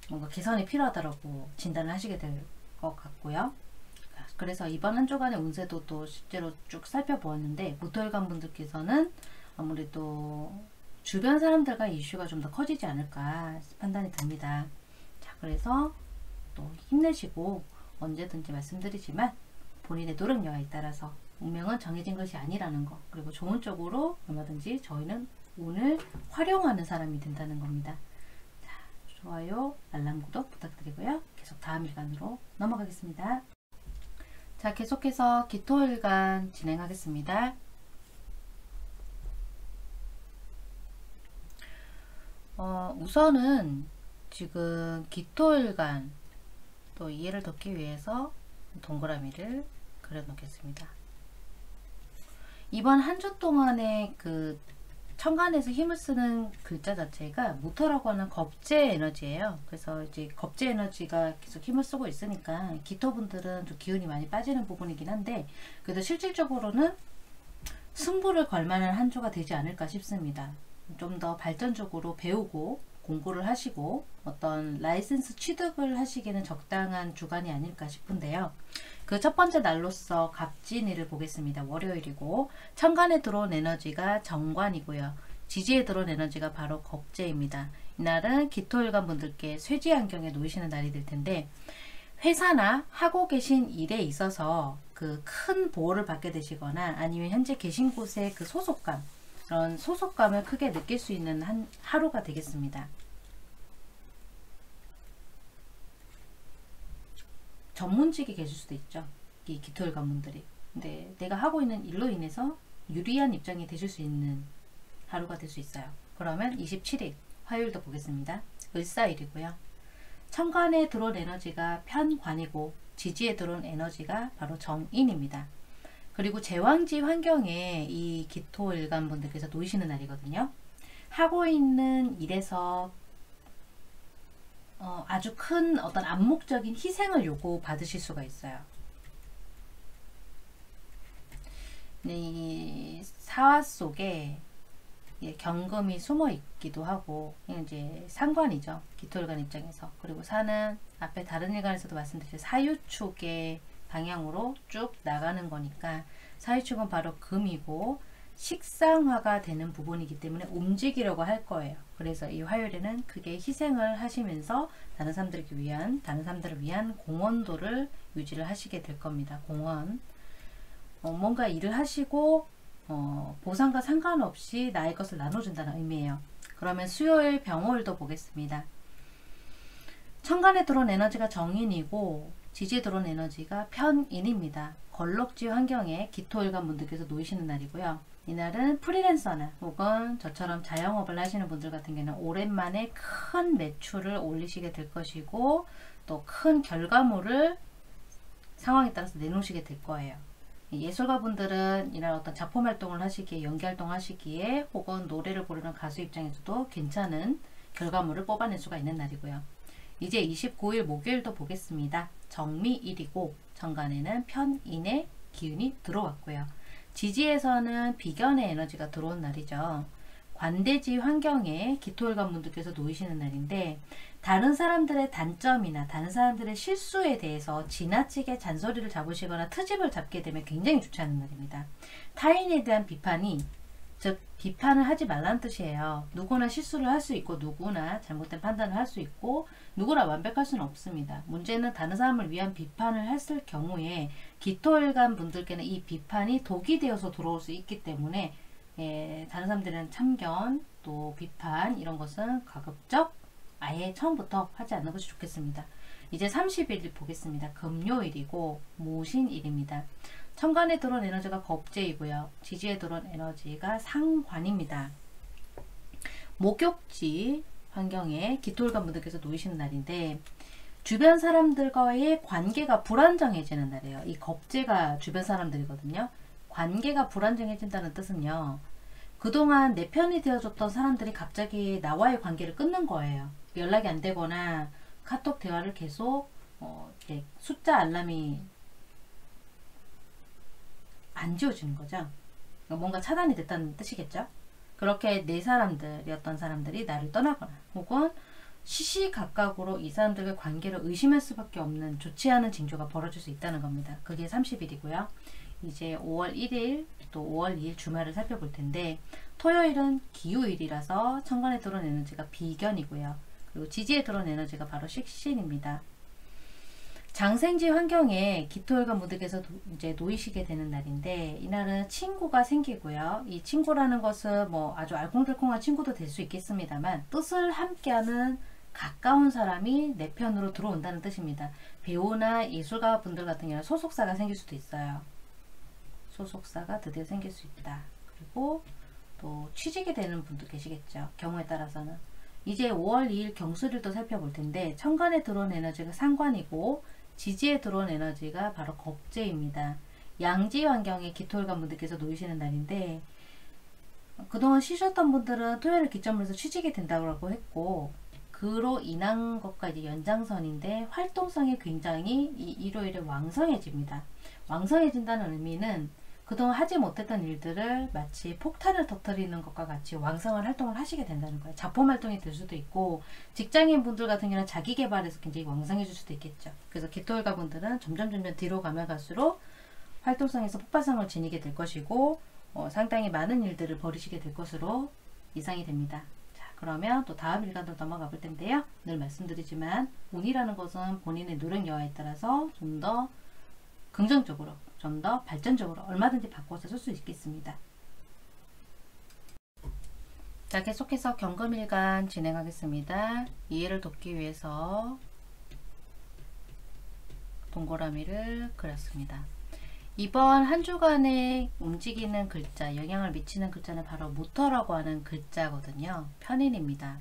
뭔가 개선이 필요하다고 진단을 하시게 될 것 같고요. 그래서 이번 한 주간의 운세도 또 실제로 쭉 살펴보았는데 무토일관 분들께서는 아무래도 주변 사람들과의 이슈가 좀 더 커지지 않을까 판단이 됩니다. 자, 그래서 또 힘내시고 언제든지 말씀드리지만 본인의 노력 여하에 따라서 운명은 정해진 것이 아니라는 거, 그리고 좋은 쪽으로 얼마든지 저희는 오늘 활용하는 사람이 된다는 겁니다. 자, 좋아요, 알람, 구독 부탁드리고요. 계속 다음 일간으로 넘어가겠습니다. 자, 계속해서 기토일간 진행하겠습니다. 어, 우선은 지금 기토일간 또 이해를 돕기 위해서 동그라미를 그려 놓겠습니다. 이번 한 주 동안의 그 천간에서 힘을 쓰는 글자 자체가 무토라고 하는 겁재 에너지예요. 그래서 이제 겁재 에너지가 계속 힘을 쓰고 있으니까 기토분들은 좀 기운이 많이 빠지는 부분이긴 한데 그래도 실질적으로는 승부를 걸 만한 한 주가 되지 않을까 싶습니다. 좀 더 발전적으로 배우고 공부를 하시고 어떤 라이센스 취득을 하시기에는 적당한 주간이 아닐까 싶은데요. 그 첫 번째 날로서 갑진일을 보겠습니다. 월요일이고 천간에 들어온 에너지가 정관이고요. 지지에 들어온 에너지가 바로 겁재입니다. 이날은 기토일관 분들께 쇠지 환경에 놓이시는 날이 될 텐데 회사나 하고 계신 일에 있어서 그 큰 보호를 받게 되시거나 아니면 현재 계신 곳의 그 소속감 그런 소속감을 크게 느낄 수 있는 한 하루가 되겠습니다. 전문직이 계실 수도 있죠. 이 기토일관 분들이. 근데 내가 하고 있는 일로 인해서 유리한 입장이 되실 수 있는 하루가 될 수 있어요. 그러면 이십칠 일 화요일도 보겠습니다. 을사일이고요. 천간에 들어온 에너지가 편관이고 지지에 들어온 에너지가 바로 정인입니다. 그리고 제왕지 환경에 이 기토일관 분들께서 놓이시는 날이거든요. 하고 있는 일에서 어, 아주 큰 어떤 암묵적인 희생을 요구 받으실 수가 있어요. 이 사화 속에 경금이 숨어 있기도 하고 이제 상관이죠. 기토일관 입장에서. 그리고 사는 앞에 다른 일간에서도 말씀드린 사유축의 방향으로 쭉 나가는 거니까 사유축은 바로 금이고 식상화가 되는 부분이기 때문에 움직이려고 할 거예요. 그래서 이 화요일에는 그게 희생을 하시면서 다른 사람들을 위한 다른 사람들을 위한 공헌도를 유지를 하시게 될 겁니다. 공헌 어, 뭔가 일을 하시고 어, 보상과 상관없이 나의 것을 나눠준다는 의미예요. 그러면 수요일 병월도 보겠습니다. 천간에 들어온 에너지가 정인이고 지지에 들어온 에너지가 편인입니다. 걸럭지 환경에 기토일관 분들께서 놓이시는 날이고요. 이날은 프리랜서나 혹은 저처럼 자영업을 하시는 분들 같은 경우는 오랜만에 큰 매출을 올리시게 될 것이고 또 큰 결과물을 상황에 따라서 내놓으시게 될 거예요. 예술가 분들은 이날 어떤 작품 활동을 하시기에, 연기 활동 하시기에 혹은 노래를 부르는 가수 입장에서도 괜찮은 결과물을 뽑아낼 수가 있는 날이고요. 이제 이십구일 목요일도 보겠습니다. 정미일이고 정간에는 편인의 기운이 들어왔고요. 지지에서는 비견의 에너지가 들어온 날이죠. 관대지 환경에 기토일관 분들께서 놓이시는 날인데 다른 사람들의 단점이나 다른 사람들의 실수에 대해서 지나치게 잔소리를 잡으시거나 트집을 잡게 되면 굉장히 좋지 않은 날입니다. 타인에 대한 비판이, 즉 비판을 하지 말라는 뜻이에요. 누구나 실수를 할 수 있고 누구나 잘못된 판단을 할 수 있고 누구나 완벽할 수는 없습니다. 문제는 다른 사람을 위한 비판을 했을 경우에 기토일관 분들께는 이 비판이 독이 되어서 들어올 수 있기 때문에 예, 다른 사람들은 참견, 또 비판 이런 것은 가급적 아예 처음부터 하지 않는 것이 좋겠습니다. 이제 삼십일 보겠습니다. 금요일이고 모신일입니다. 천간에 들어온 에너지가 겁재이고요. 지지에 들어온 에너지가 상관입니다. 목욕지 환경에 기토일관 분들께서 놓이시는 날인데 주변 사람들과의 관계가 불안정해지는 날이에요. 이 겁재가 주변 사람들이거든요. 관계가 불안정해진다는 뜻은요. 그동안 내 편이 되어줬던 사람들이 갑자기 나와의 관계를 끊는 거예요. 연락이 안 되거나 카톡 대화를 계속 어, 이렇게 숫자 알람이 안 지워지는 거죠. 뭔가 차단이 됐다는 뜻이겠죠. 그렇게 내 사람들이었던 사람들이 나를 떠나거나 혹은 시시각각으로 이 사람들과의 관계를 의심할 수밖에 없는 좋지 않은 징조가 벌어질 수 있다는 겁니다. 그게 삼십일이고요. 이제 오월 일일 또 오월 이일 주말을 살펴볼 텐데 토요일은 기요일이라서 천간에 들어온 에너지가 비견이고요. 그리고 지지에 들어온 에너지가 바로 식신입니다. 장생지 환경에 기토일관 분들께서 이제 놓이시게 되는 날인데 이날은 친구가 생기고요. 이 친구라는 것은 뭐 아주 알콩달콩한 친구도 될 수 있겠습니다만 뜻을 함께하는 가까운 사람이 내 편으로 들어온다는 뜻입니다. 배우나 예술가 분들 같은 경우는 소속사가 생길 수도 있어요. 소속사가 드디어 생길 수 있다. 그리고 또 취직이 되는 분도 계시겠죠. 경우에 따라서는. 이제 오월 이일 경술일도 살펴볼 텐데 천간에 들어온 에너지가 상관이고 지지에 들어온 에너지가 바로 겁재입니다. 양지 환경에 기토일관 분들께서 놓이시는 날인데 그동안 쉬셨던 분들은 토요일을 기점으로 해서 취직이 된다고 했고 그로 인한 것과 이제 연장선인데 활동성이 굉장히 이 일요일에 왕성해집니다. 왕성해진다는 의미는 그동안 하지 못했던 일들을 마치 폭탄을 터뜨리는 것과 같이 왕성한 활동을 하시게 된다는 거예요. 작품 활동이 될 수도 있고 직장인 분들 같은 경우는 자기 개발에서 굉장히 왕성해질 수도 있겠죠. 그래서 기토일관 분들은 점점 점점 뒤로 가면 갈수록 활동성에서 폭발성을 지니게 될 것이고 어, 상당히 많은 일들을 벌이시게 될 것으로 예상이 됩니다. 그러면 또 다음 일간으로 넘어가 볼 텐데요. 늘 말씀드리지만 운이라는 것은 본인의 노력 여하에 따라서 좀 더 긍정적으로, 좀 더 발전적으로 얼마든지 바꿔서 쓸 수 있겠습니다. 자, 계속해서 경금일간 진행하겠습니다. 이해를 돕기 위해서 동그라미를 그렸습니다. 이번 한 주간에 움직이는 글자, 영향을 미치는 글자는 바로 모터라고 하는 글자거든요. 편인입니다.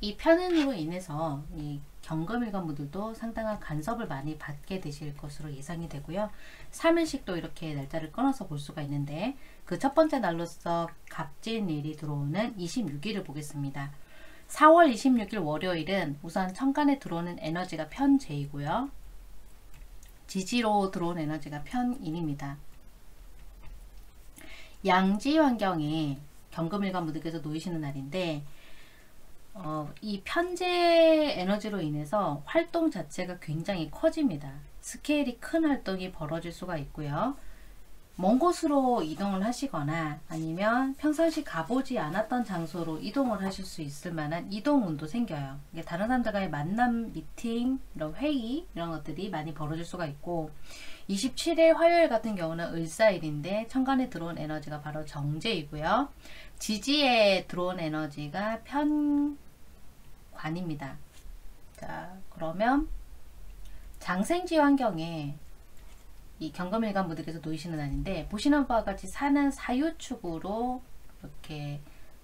이 편인으로 인해서 이 경금일관 분들도 상당한 간섭을 많이 받게 되실 것으로 예상이 되고요. 삼 일씩도 이렇게 날짜를 끊어서 볼 수가 있는데 그 첫 번째 날로서 갑진일이 들어오는 이십육일을 보겠습니다. 사월 이십육일 월요일은 우선 천간에 들어오는 에너지가 편재이고요. 지지로 들어온 에너지가 편인입니다. 양지 환경에 경금일관 분들께서 놓이시는 날인데 어, 이 편재 에너지로 인해서 활동 자체가 굉장히 커집니다. 스케일이 큰 활동이 벌어질 수가 있고요. 먼 곳으로 이동을 하시거나 아니면 평상시 가보지 않았던 장소로 이동을 하실 수 있을 만한 이동운도 생겨요. 이게 다른 사람들과의 만남, 미팅, 이런 회의 이런 것들이 많이 벌어질 수가 있고, 이십칠 일 화요일 같은 경우는 을사일인데 천간에 들어온 에너지가 바로 정제이고요. 지지에 들어온 에너지가 편관입니다. 자, 그러면 장생지 환경에 이 경금일간 분들께서 놓이시는 날인데, 보시는 바와 같이 사는 사유축으로 이렇게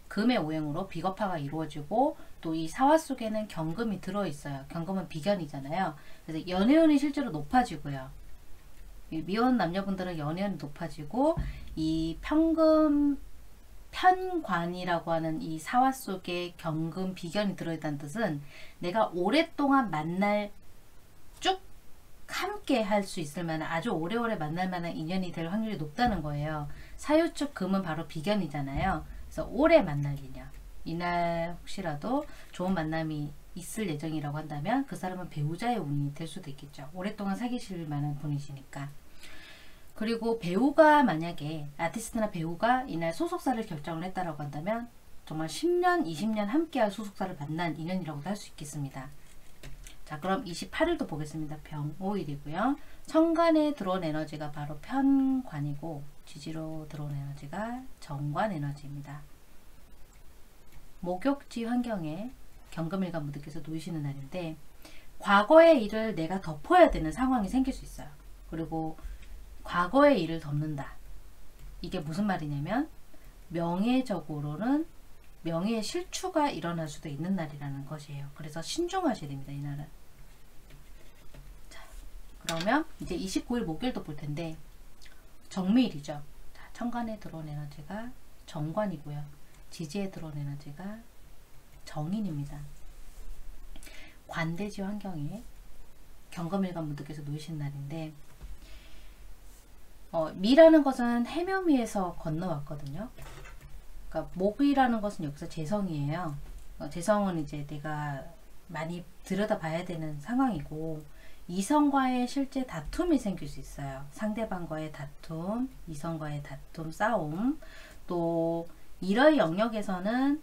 금의 오행으로 비겁화가 이루어지고, 또 이 사화 속에는 경금이 들어있어요. 경금은 비견이잖아요. 그래서 연애운이 실제로 높아지고요. 미혼 남녀분들은 연애운이 높아지고, 이 평금 편관이라고 하는 이 사화 속에 경금 비견이 들어있다는 뜻은 내가 오랫동안 만날, 쭉 함께 할 수 있을 만한, 아주 오래오래 만날 만한 인연이 될 확률이 높다는 거예요. 사유축 금은 바로 비견이잖아요. 그래서 오래 만날 인연, 이날 혹시라도 좋은 만남이 있을 예정이라고 한다면 그 사람은 배우자의 운이 될 수도 있겠죠. 오랫동안 사귀실 만한 분이시니까. 그리고 배우가, 만약에 아티스트나 배우가 이날 소속사를 결정을 했다라고 한다면 정말 십 년 이십 년 함께할 소속사를 만난 인연이라고도 할 수 있겠습니다. 자, 그럼 이십팔 일도 보겠습니다. 병오일이고요. 천간에 들어온 에너지가 바로 편관이고, 지지로 들어온 에너지가 정관 에너지입니다. 목욕지 환경에 경금일간 분들께서 놓이시는 날인데, 과거의 일을 내가 덮어야 되는 상황이 생길 수 있어요. 그리고 과거의 일을 덮는다. 이게 무슨 말이냐면 명예적으로는 명예의 실추가 일어날 수도 있는 날이라는 것이에요. 그래서 신중하셔야 됩니다, 이날은. 그러면 이제 이십구 일 목요일도 볼 텐데 정미일이죠. 자, 천간에 들어온 에너지가 정관이고요. 지지에 들어온 에너지가 정인입니다. 관대지 환경에 경금일간 분들께서 놓이신 날인데, 어, 미라는 것은 해면 위에서 건너왔거든요. 그러니까 목이라는 것은 여기서 재성이에요. 어, 재성은 이제 내가 많이 들여다봐야 되는 상황이고, 이성과의 실제 다툼이 생길 수 있어요. 상대방과의 다툼, 이성과의 다툼, 싸움, 또 일의 영역에서는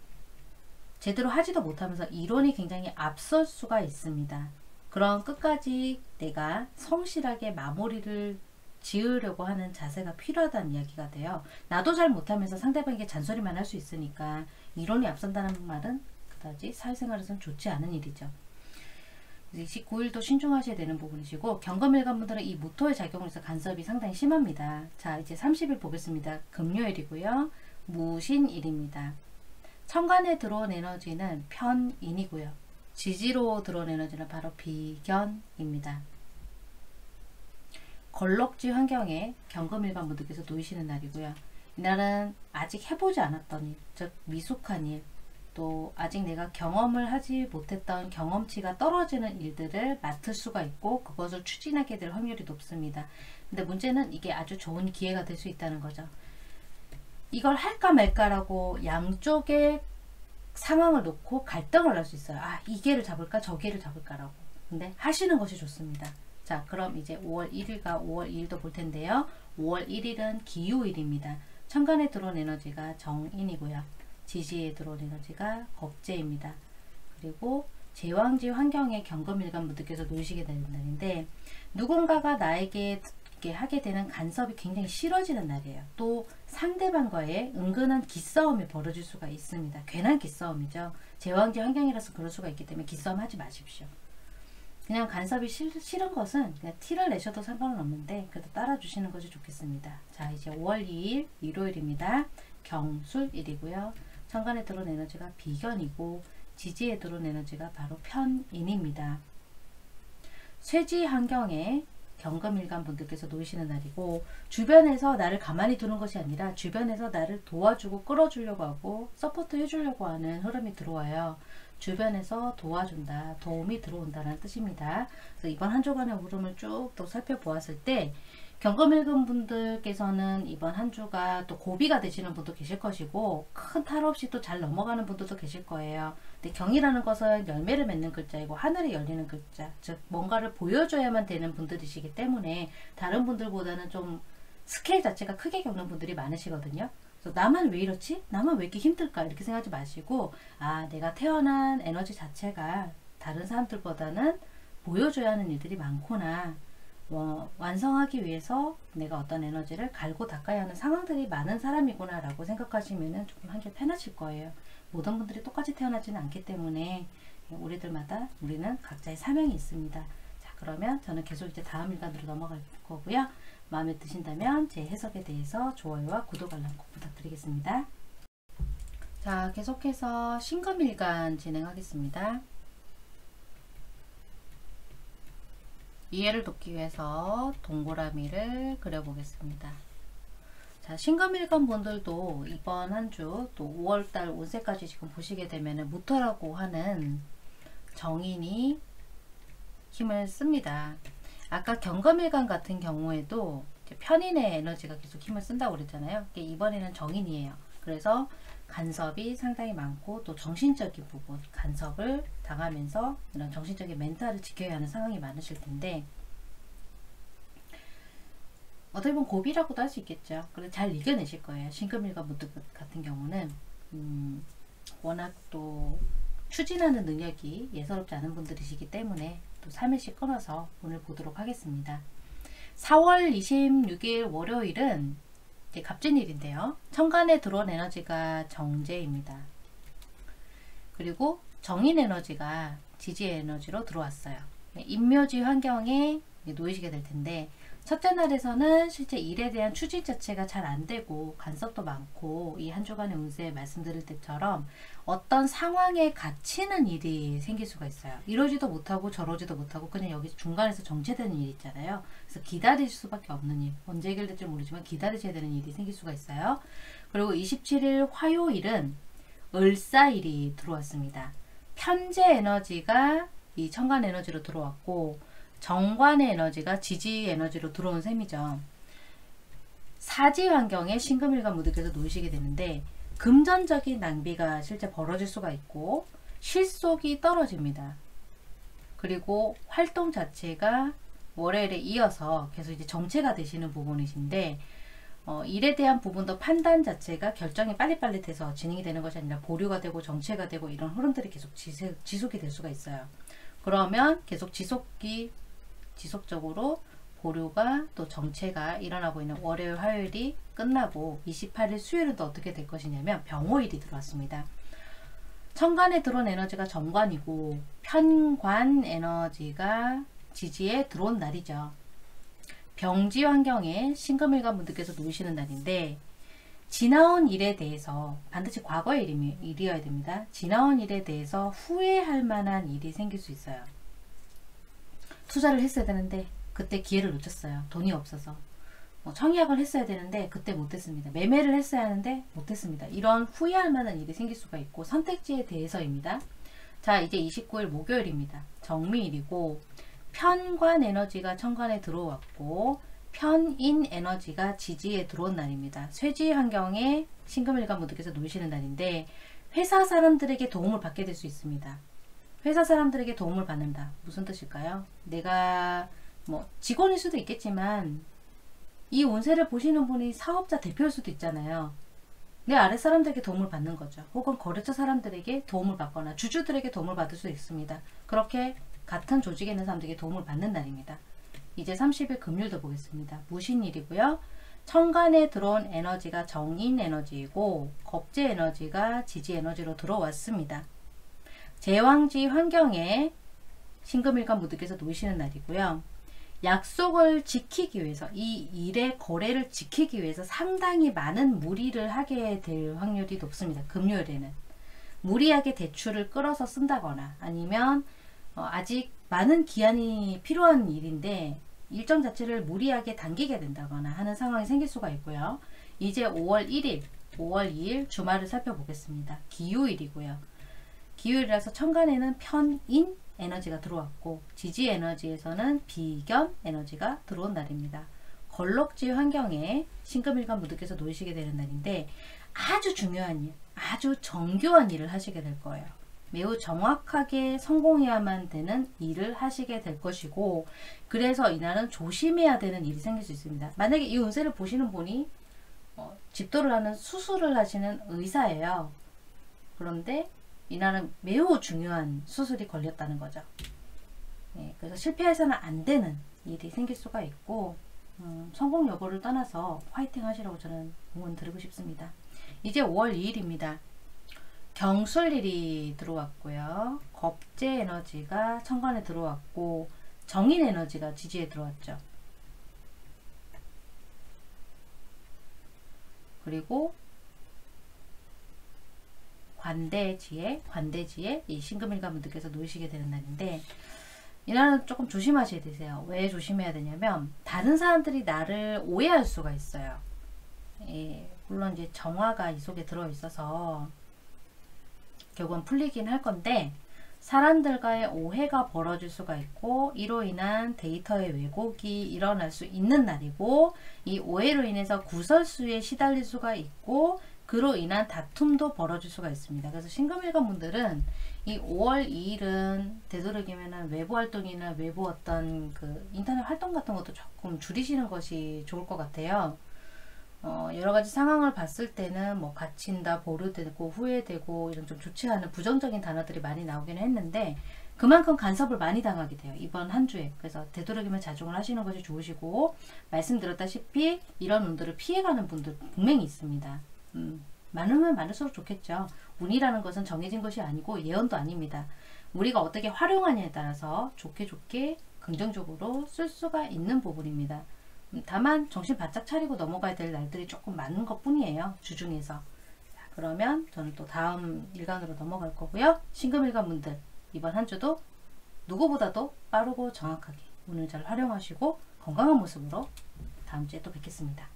제대로 하지도 못하면서 이론이 굉장히 앞설 수가 있습니다. 그런 끝까지 내가 성실하게 마무리를 지으려고 하는 자세가 필요하다는 이야기가 돼요. 나도 잘 못하면서 상대방에게 잔소리만 할 수 있으니까 이론이 앞선다는 말은 그다지 사회생활에서는 좋지 않은 일이죠. 이십구 일도 신중하셔야 되는 부분이시고, 경금일간 분들은 이 무토의 작용으로서 간섭이 상당히 심합니다. 자, 이제 삼십 일 보겠습니다. 금요일이고요. 무신일입니다. 천간에 들어온 에너지는 편인이고요. 지지로 들어온 에너지는 바로 비견입니다. 걸럭지 환경에 경금일간 분들께서 놓이시는 날이고요. 이날은 아직 해보지 않았던 일, 즉 미숙한 일, 또 아직 내가 경험을 하지 못했던 경험치가 떨어지는 일들을 맡을 수가 있고, 그것을 추진하게 될 확률이 높습니다. 근데 문제는 이게 아주 좋은 기회가 될 수 있다는 거죠. 이걸 할까 말까라고 양쪽의 상황을 놓고 갈등을 할 수 있어요. 아, 이 기회를 잡을까 저 기회를 잡을까라고. 근데 하시는 것이 좋습니다. 자, 그럼 이제 오월 일 일과 오월 이 일도 볼 텐데요. 오월 일 일은 기요일입니다. 천간에 들어온 에너지가 정인이고요. 지지에 들어온 에너지가 겁재입니다. 그리고 제왕지 환경에 경금일간 분들께서 놓이시게 되는 날인데, 누군가가 나에게 하게 되는 간섭이 굉장히 싫어지는 날이에요. 또 상대방과의 은근한 기싸움이 벌어질 수가 있습니다. 괜한 기싸움이죠. 제왕지 환경이라서 그럴 수가 있기 때문에 기싸움 하지 마십시오. 그냥 간섭이 싫, 싫은 것은 그냥 티를 내셔도 상관은 없는데 그래도 따라주시는 것이 좋겠습니다. 자, 이제 오월 이 일 일요일입니다. 경술일이고요. 천간에 들어온 에너지가 비견이고, 지지에 들어온 에너지가 바로 편인입니다. 쇠지 환경에 경금일간 분들께서 놓이시는 날이고, 주변에서 나를 가만히 두는 것이 아니라 주변에서 나를 도와주고 끌어주려고 하고 서포트 해주려고 하는 흐름이 들어와요. 주변에서 도와준다, 도움이 들어온다는 뜻입니다. 그래서 이번 한 주간의 흐름을 쭉 또 살펴보았을 때, 경금일간 분들께서는 이번 한 주가 또 고비가 되시는 분도 계실 것이고, 큰 탈 없이 또 잘 넘어가는 분들도 계실 거예요. 근데 경이라는 것은 열매를 맺는 글자이고 하늘이 열리는 글자, 즉 뭔가를 보여줘야만 되는 분들이시기 때문에 다른 분들보다는 좀 스케일 자체가 크게 겪는 분들이 많으시거든요. 그래서 나만 왜 이렇지? 나만 왜 이렇게 힘들까? 이렇게 생각하지 마시고, 아, 내가 태어난 에너지 자체가 다른 사람들보다는 보여줘야 하는 일들이 많구나. 뭐, 완성하기 위해서 내가 어떤 에너지를 갈고 닦아야 하는 상황들이 많은 사람이구나 라고 생각하시면 조금 한결 편하실 거예요. 모든 분들이 똑같이 태어나지는 않기 때문에 우리들마다 우리는 각자의 사명이 있습니다. 자, 그러면 저는 계속 이제 다음 일간으로 넘어갈 거고요. 마음에 드신다면 제 해석에 대해서 좋아요와 구독 알람 꼭 부탁드리겠습니다. 자, 계속해서 신금일간 진행하겠습니다. 이해를 돕기 위해서 동그라미를 그려보겠습니다. 자, 신금일간 분들도 이번 한 주 또 오월달 운세까지 지금 보시게 되면은 무토라고 하는 정인이 힘을 씁니다. 아까 경금일간 같은 경우에도 편인의 에너지가 계속 힘을 쓴다고 그랬잖아요. 이번에는 정인이에요. 그래서 간섭이 상당히 많고 또 정신적인 부분, 간섭을 당하면서 이런 정신적인 멘탈을 지켜야 하는 상황이 많으실 텐데, 어떻게 보면 고비라고도 할 수 있겠죠. 그래서 잘 이겨내실 거예요. 신금일간 분들 같은 경우는 음, 워낙 또 추진하는 능력이 예사롭지 않은 분들이시기 때문에 또 삼 일씩 끊어서 오늘 보도록 하겠습니다. 사월 이십육일 월요일은 이제 갑진일인데요. 천간에 들어온 에너지가 정제입니다. 그리고 정인 에너지가 지지의 에너지로 들어왔어요. 인묘지 환경에 놓이시게 될 텐데, 첫째 날에서는 실제 일에 대한 추진 자체가 잘 안되고 간섭도 많고, 이 한 주간의 운세 말씀드릴 때처럼 어떤 상황에 갇히는 일이 생길 수가 있어요. 이러지도 못하고 저러지도 못하고 그냥 여기 중간에서 정체되는 일이 있잖아요. 그래서 기다릴 수밖에 없는 일, 언제 해결될지 모르지만 기다리셔야 되는 일이 생길 수가 있어요. 그리고 이십칠일 화요일은 을사일이 들어왔습니다. 편재 에너지가 이 천간 에너지로 들어왔고 정관의 에너지가 지지 에너지로 들어온 셈이죠. 사지 환경에 신금일간 분들께서 놓이시게 되는데, 금전적인 낭비가 실제 벌어질 수가 있고 실속이 떨어집니다. 그리고 활동 자체가 월요일에 이어서 계속 이제 정체가 되시는 부분이신데, 어, 일에 대한 부분도 판단 자체가 결정이 빨리빨리 돼서 진행이 되는 것이 아니라 보류가 되고 정체가 되고 이런 흐름들이 계속 지속, 지속이 될 수가 있어요. 그러면 계속 지속이 지속적으로 보류가 또 정체가 일어나고 있는 월요일 화요일이 끝나고 이십팔일 수요일은 또 어떻게 될 것이냐면 병호일이 들어왔습니다. 천간에 들어온 에너지가 정관이고 편관 에너지가 지지에 들어온 날이죠. 병지 환경에 신금일간 분들께서 놓이시는 날인데, 지나온 일에 대해서 반드시 과거의 일이, 일이어야 됩니다. 지나온 일에 대해서 후회할 만한 일이 생길 수 있어요. 투자를 했어야 되는데 그때 기회를 놓쳤어요. 돈이 없어서. 뭐 청약을 했어야 되는데 그때 못했습니다. 매매를 했어야 하는데 못했습니다. 이런 후회할 만한 일이 생길 수가 있고, 선택지에 대해서입니다. 자, 이제 이십구일 목요일입니다. 정미일이고 편관 에너지가 천간에 들어왔고 편인 에너지가 지지에 들어온 날입니다. 쇠지 환경에 신금일간 분들께서 놓이시는 날인데, 회사 사람들에게 도움을 받게 될 수 있습니다. 회사 사람들에게 도움을 받는다. 무슨 뜻일까요? 내가 뭐 직원일 수도 있겠지만 이 운세를 보시는 분이 사업자 대표일 수도 있잖아요. 내 아랫사람들에게 도움을 받는 거죠. 혹은 거래처 사람들에게 도움을 받거나 주주들에게 도움을 받을 수 있습니다. 그렇게 같은 조직에 있는 사람들에게 도움을 받는 날입니다. 이제 삼십일 금요일도 보겠습니다. 무신일이고요. 천간에 들어온 에너지가 정인 에너지이고 겁재 에너지가 지지 에너지로 들어왔습니다. 제왕지 환경에 신금일간 분들께서 놓이시는 날이고요. 약속을 지키기 위해서, 이 일의 거래를 지키기 위해서 상당히 많은 무리를 하게 될 확률이 높습니다. 금요일에는 무리하게 대출을 끌어서 쓴다거나, 아니면 아직 많은 기한이 필요한 일인데 일정 자체를 무리하게 당기게 된다거나 하는 상황이 생길 수가 있고요. 이제 오월 일일, 오월 이일 주말을 살펴보겠습니다. 기요일이고요. 기요일이라서 천간에는 편인 에너지가 들어왔고 지지 에너지에서는 비견 에너지가 들어온 날입니다. 걸럭지 환경에 신금일간 분들께서 놓이시게 되는 날인데, 아주 중요한 일, 아주 정교한 일을 하시게 될 거예요. 매우 정확하게 성공해야만 되는 일을 하시게 될 것이고, 그래서 이날은 조심해야 되는 일이 생길 수 있습니다. 만약에 이 운세를 보시는 분이 어, 집도를 하는 수술을 하시는 의사예요. 그런데 이날은 매우 중요한 수술이 걸렸다는 거죠. 예, 그래서 실패해서는 안 되는 일이 생길 수가 있고, 음, 성공 여부를 떠나서 화이팅 하시라고 저는 응원 드리고 싶습니다. 이제 오월 이일입니다. 경술일이 들어왔고요. 겁재 에너지가 천간에 들어왔고, 정인 에너지가 지지에 들어왔죠. 그리고 관대지에, 관대지에 이 신금일관 분들께서 놓이시게 되는 날인데, 이날은 조금 조심하셔야 되세요. 왜 조심해야 되냐면, 다른 사람들이 나를 오해할 수가 있어요. 예, 물론 이제 정화가 이 속에 들어있어서 결국은 풀리긴 할 건데, 사람들과의 오해가 벌어질 수가 있고, 이로 인한 데이터의 왜곡이 일어날 수 있는 날이고, 이 오해로 인해서 구설수에 시달릴 수가 있고, 그로 인한 다툼도 벌어질 수가 있습니다. 그래서 신금일관 분들은 이 오월 이일은 되도록이면 외부 활동이나 외부 어떤 그 인터넷 활동 같은 것도 조금 줄이시는 것이 좋을 것 같아요. 어, 여러가지 상황을 봤을 때는 뭐 갇힌다, 보류되고 후회되고 이런 좀 좋지 않은 부정적인 단어들이 많이 나오긴 했는데, 그만큼 간섭을 많이 당하게 돼요, 이번 한 주에. 그래서 되도록이면 자중을 하시는 것이 좋으시고, 말씀드렸다시피 이런 운들을 피해가는 분들 분명히 있습니다. 음, 많으면 많을수록 좋겠죠. 운이라는 것은 정해진 것이 아니고 예언도 아닙니다. 우리가 어떻게 활용하냐에 따라서 좋게 좋게 긍정적으로 쓸 수가 있는 부분입니다. 음, 다만 정신 바짝 차리고 넘어가야 될 날들이 조금 많은 것 뿐이에요, 주중에서. 자, 그러면 저는 또 다음 일간으로 넘어갈 거고요. 신금일관 분들, 이번 한 주도 누구보다도 빠르고 정확하게 운을 잘 활용하시고 건강한 모습으로 다음 주에 또 뵙겠습니다.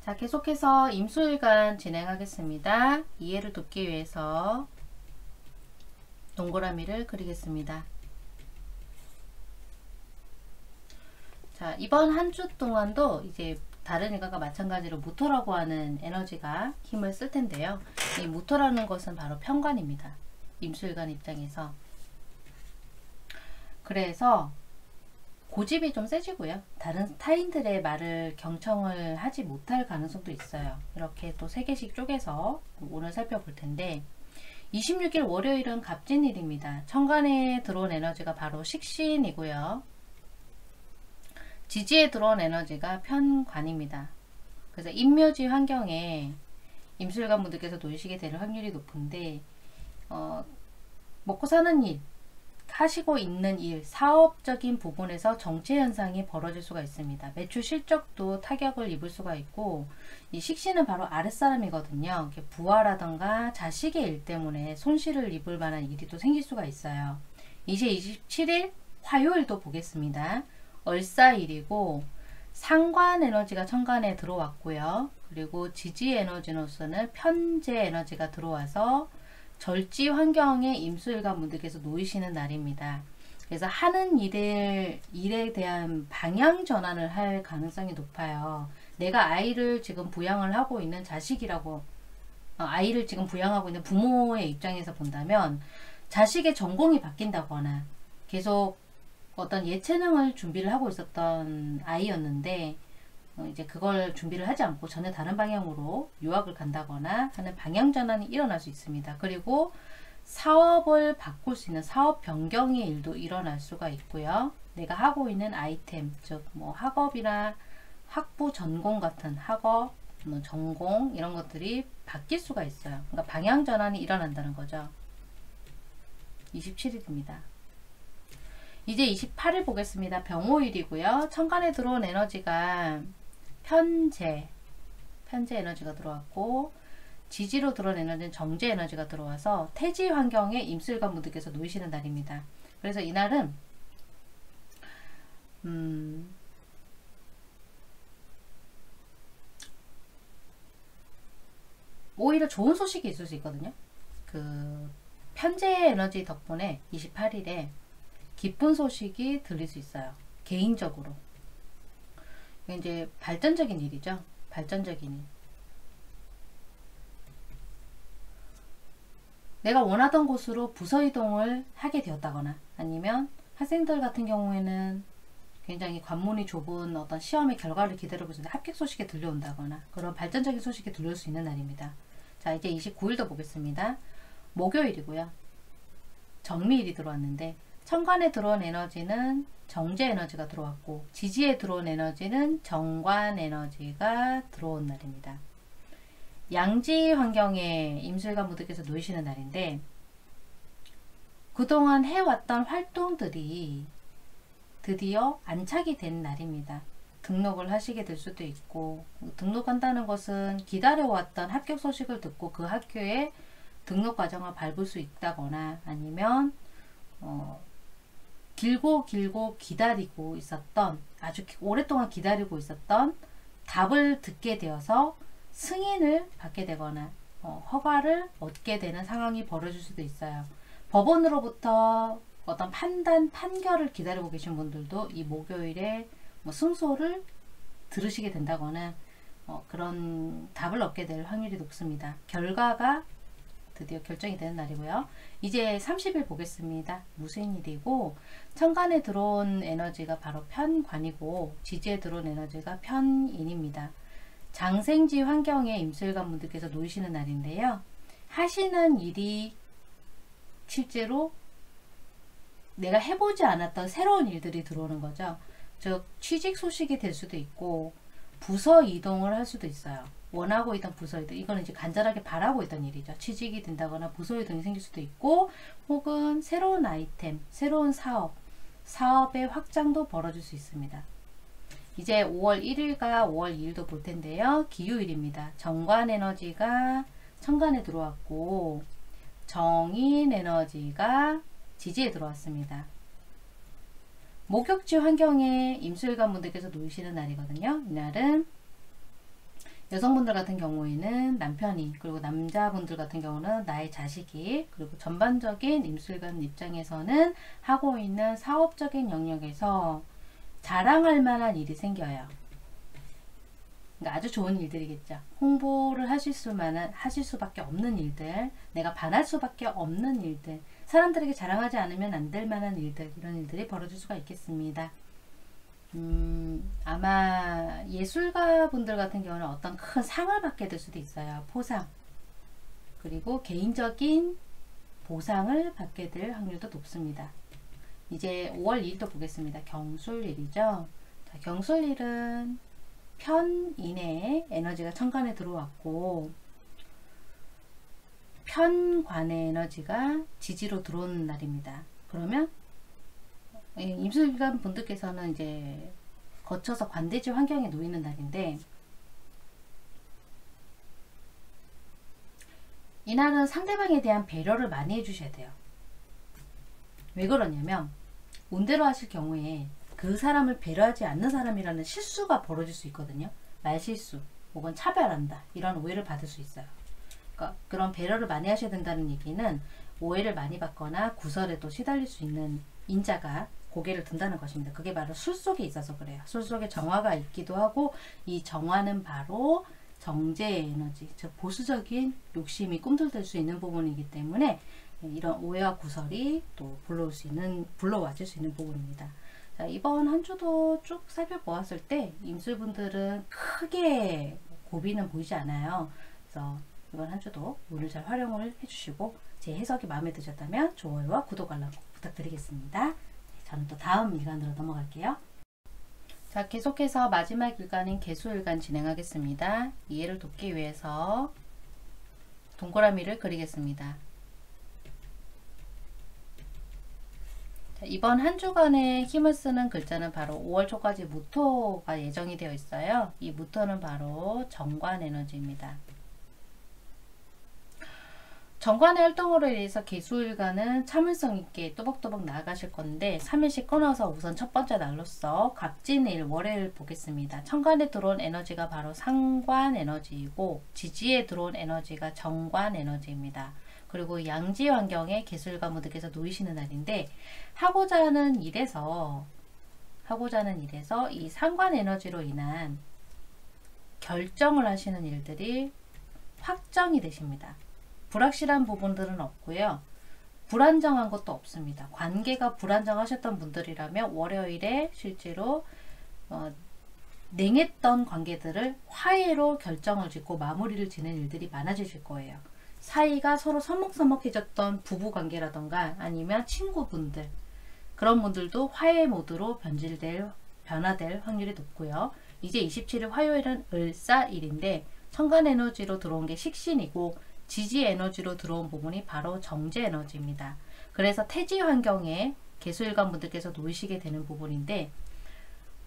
자, 계속해서 임수일간 진행하겠습니다. 이해를 돕기 위해서 동그라미를 그리겠습니다. 자, 이번 한 주 동안도 이제 다른 일간과 마찬가지로 무토라고 하는 에너지가 힘을 쓸 텐데요. 이 무토라는 것은 바로 편관입니다, 임수일간 입장에서. 그래서 고집이 좀 세지고요, 다른 타인들의 말을 경청을 하지 못할 가능성도 있어요. 이렇게 또 세 개씩 쪼개서 오늘 살펴볼 텐데, 이십육일 월요일은 갑진일입니다. 천간에 들어온 에너지가 바로 식신이고요, 지지에 들어온 에너지가 편관입니다. 그래서 임묘지 환경에 임술관 분들께서 놓이시게 될 확률이 높은데, 어, 먹고 사는 일, 하시고 있는 일, 사업적인 부분에서 정체 현상이 벌어질 수가 있습니다. 매출 실적도 타격을 입을 수가 있고, 이 식신은 바로 아랫사람이거든요. 부하라던가 자식의 일 때문에 손실을 입을 만한 일이 또 생길 수가 있어요. 이제 이십칠일 화요일도 보겠습니다. 얼사일이고 상관 에너지가 천간에 들어왔고요. 그리고 지지 에너지로서는 편재 에너지가 들어와서 절지 환경에 임수일관 분들께서 놓이시는 날입니다. 그래서 하는 일에, 일에 대한 방향 전환을 할 가능성이 높아요. 내가 아이를 지금 부양을 하고 있는 자식이라고, 아이를 지금 부양하고 있는 부모의 입장에서 본다면, 자식의 전공이 바뀐다거나, 계속 어떤 예체능을 준비를 하고 있었던 아이였는데 이제 그걸 준비를 하지 않고 전혀 다른 방향으로 유학을 간다거나 하는 방향 전환이 일어날 수 있습니다. 그리고 사업을 바꿀 수 있는 사업 변경의 일도 일어날 수가 있고요. 내가 하고 있는 아이템, 즉 뭐 학업이나 학부 전공 같은 학업, 뭐 전공 이런 것들이 바뀔 수가 있어요. 그러니까 방향 전환이 일어난다는 거죠. 이십칠일입니다. 이제 이십팔일 보겠습니다. 병호일이고요. 천간에 들어온 에너지가 편재, 편재 에너지가 들어왔고, 지지로 들어온 에너지는 정재 에너지가 들어와서 태지 환경에 임수일관 분들께서 놓이시는 날입니다. 그래서 이날은 음, 오히려 좋은 소식이 있을 수 있거든요. 그 편재 에너지 덕분에 이십팔일에 기쁜 소식이 들릴 수 있어요, 개인적으로. 이제 발전적인 일이죠, 발전적인 일. 내가 원하던 곳으로 부서 이동을 하게 되었다거나, 아니면 학생들 같은 경우에는 굉장히 관문이 좁은 어떤 시험의 결과를 기다리고 있는데 합격 소식이 들려온다거나 그런 발전적인 소식이 들려올 수 있는 날입니다. 자, 이제 이십구 일도 보겠습니다. 목요일이고요. 정미일이 들어왔는데 천간에 들어온 에너지는 정제 에너지가 들어왔고 지지에 들어온 에너지는 정관 에너지가 들어온 날입니다. 양지 환경에 임술관 모두께서 놓이시는 날인데 그동안 해왔던 활동들이 드디어 안착이 된 날입니다. 등록을 하시게 될 수도 있고, 등록한다는 것은 기다려왔던 합격 소식을 듣고 그 학교에 등록 과정을 밟을 수 있다거나, 아니면 어, 길고 길고 기다리고 있었던, 아주 오랫동안 기다리고 있었던 답을 듣게 되어서 승인을 받게 되거나 어, 허가를 얻게 되는 상황이 벌어질 수도 있어요. 법원으로부터 어떤 판단, 판결을 기다리고 계신 분들도 이 목요일에 뭐 승소를 들으시게 된다거나 어, 그런 답을 얻게 될 확률이 높습니다. 결과가 드디어 결정이 되는 날이고요. 이제 삼십 일 보겠습니다. 무쇠인이 되고 천간에 들어온 에너지가 바로 편관이고 지지에 들어온 에너지가 편인입니다. 장생지 환경에 임술관 분들께서 놓이시는 날인데요. 하시는 일이 실제로 내가 해보지 않았던 새로운 일들이 들어오는 거죠. 즉 취직 소식이 될 수도 있고 부서 이동을 할 수도 있어요. 원하고 있던 부서 이동, 이거는 이제 간절하게 바라고 있던 일이죠. 취직이 된다거나 부서 이동이 생길 수도 있고, 혹은 새로운 아이템, 새로운 사업, 사업의 확장도 벌어질 수 있습니다. 이제 오월 일일과 오월 이일도 볼 텐데요. 기유일입니다. 정관 에너지가 천간에 들어왔고 정인 에너지가 지지에 들어왔습니다. 목욕지 환경에 임술관 분들께서 놓이시는 날이거든요. 이날은 여성분들 같은 경우에는 남편이, 그리고 남자분들 같은 경우는 나의 자식이, 그리고 전반적인 임술관 입장에서는 하고 있는 사업적인 영역에서 자랑할 만한 일이 생겨요. 그러니까 아주 좋은 일들이겠죠. 홍보를 하실 수만한, 하실 수밖에 없는 일들, 내가 반할 수밖에 없는 일들, 사람들에게 자랑하지 않으면 안 될 만한 일들, 이런 일들이 벌어질 수가 있겠습니다. 음, 아마 예술가 분들 같은 경우는 어떤 큰 상을 받게 될 수도 있어요. 포상, 그리고 개인적인 보상을 받게 될 확률도 높습니다. 이제 오월 이일도 보겠습니다. 경술일이죠. 자, 경술일은 편인의 에너지가 천간에 들어왔고 편관의 에너지가 지지로 들어오는 날입니다. 그러면 임술관 분들께서는 이제 거쳐서 관대지 환경에 놓이는 날인데, 이날은 상대방에 대한 배려를 많이 해주셔야 돼요. 왜 그러냐면 운대로 하실 경우에 그 사람을 배려하지 않는 사람이라는 실수가 벌어질 수 있거든요. 말실수 혹은 차별한다, 이런 오해를 받을 수 있어요. 그러니까 그런 배려를 많이 하셔야 된다는 얘기는 오해를 많이 받거나 구설에 또 시달릴 수 있는 인자가 고개를 든다는 것입니다. 그게 바로 술 속에 있어서 그래요. 술 속에 정화가 있기도 하고, 이 정화는 바로 정제의 에너지, 즉 보수적인 욕심이 꿈틀댈 수 있는 부분이기 때문에 이런 오해와 구설이 또 불러올 수 있는, 불러와질 수 있는 부분입니다. 자, 이번 한 주도 쭉 살펴보았을 때 임술분들은 크게 고비는 보이지 않아요. 그래서 이번 한 주도 오늘 잘 활용을 해주시고, 제 해석이 마음에 드셨다면 좋아요와 구독 알람 부탁드리겠습니다. 저는 또 다음 일간으로 넘어갈게요. 자, 계속해서 마지막 일간인 계수일간 진행하겠습니다. 이해를 돕기 위해서 동그라미를 그리겠습니다. 자, 이번 한 주간에 힘을 쓰는 글자는 바로 오월 초까지 무토가 예정이 되어 있어요. 이 무토는 바로 정관 에너지입니다. 정관의 활동으로 인해서 계수일간은 참을성 있게 또박또박 나아가실 건데, 삼 일씩 끊어서 우선 첫 번째 날로서 갑진일, 월요일 보겠습니다. 천간에 들어온 에너지가 바로 상관 에너지이고 지지에 들어온 에너지가 정관 에너지입니다. 그리고 양지 환경에 계수일간 분들께서 놓이시는 날인데, 하고자 하는 일에서 하고자 하는 일에서 이 상관 에너지로 인한 결정을 하시는 일들이 확정이 되십니다. 불확실한 부분들은 없고요. 불안정한 것도 없습니다. 관계가 불안정하셨던 분들이라면 월요일에 실제로 어, 냉했던 관계들을 화해로 결정을 짓고 마무리를 지는 일들이 많아지실 거예요. 사이가 서로 서먹서먹해졌던 부부관계라던가 아니면 친구분들, 그런 분들도 화해 모드로 변질될, 변화될 확률이 높고요. 이제 이십칠 일 화요일은 을사일인데 천간에너지로 들어온 게 식신이고 지지에너지로 들어온 부분이 바로 정제에너지입니다. 그래서 태지 환경에 계수일관 분들께서 놓이시게 되는 부분인데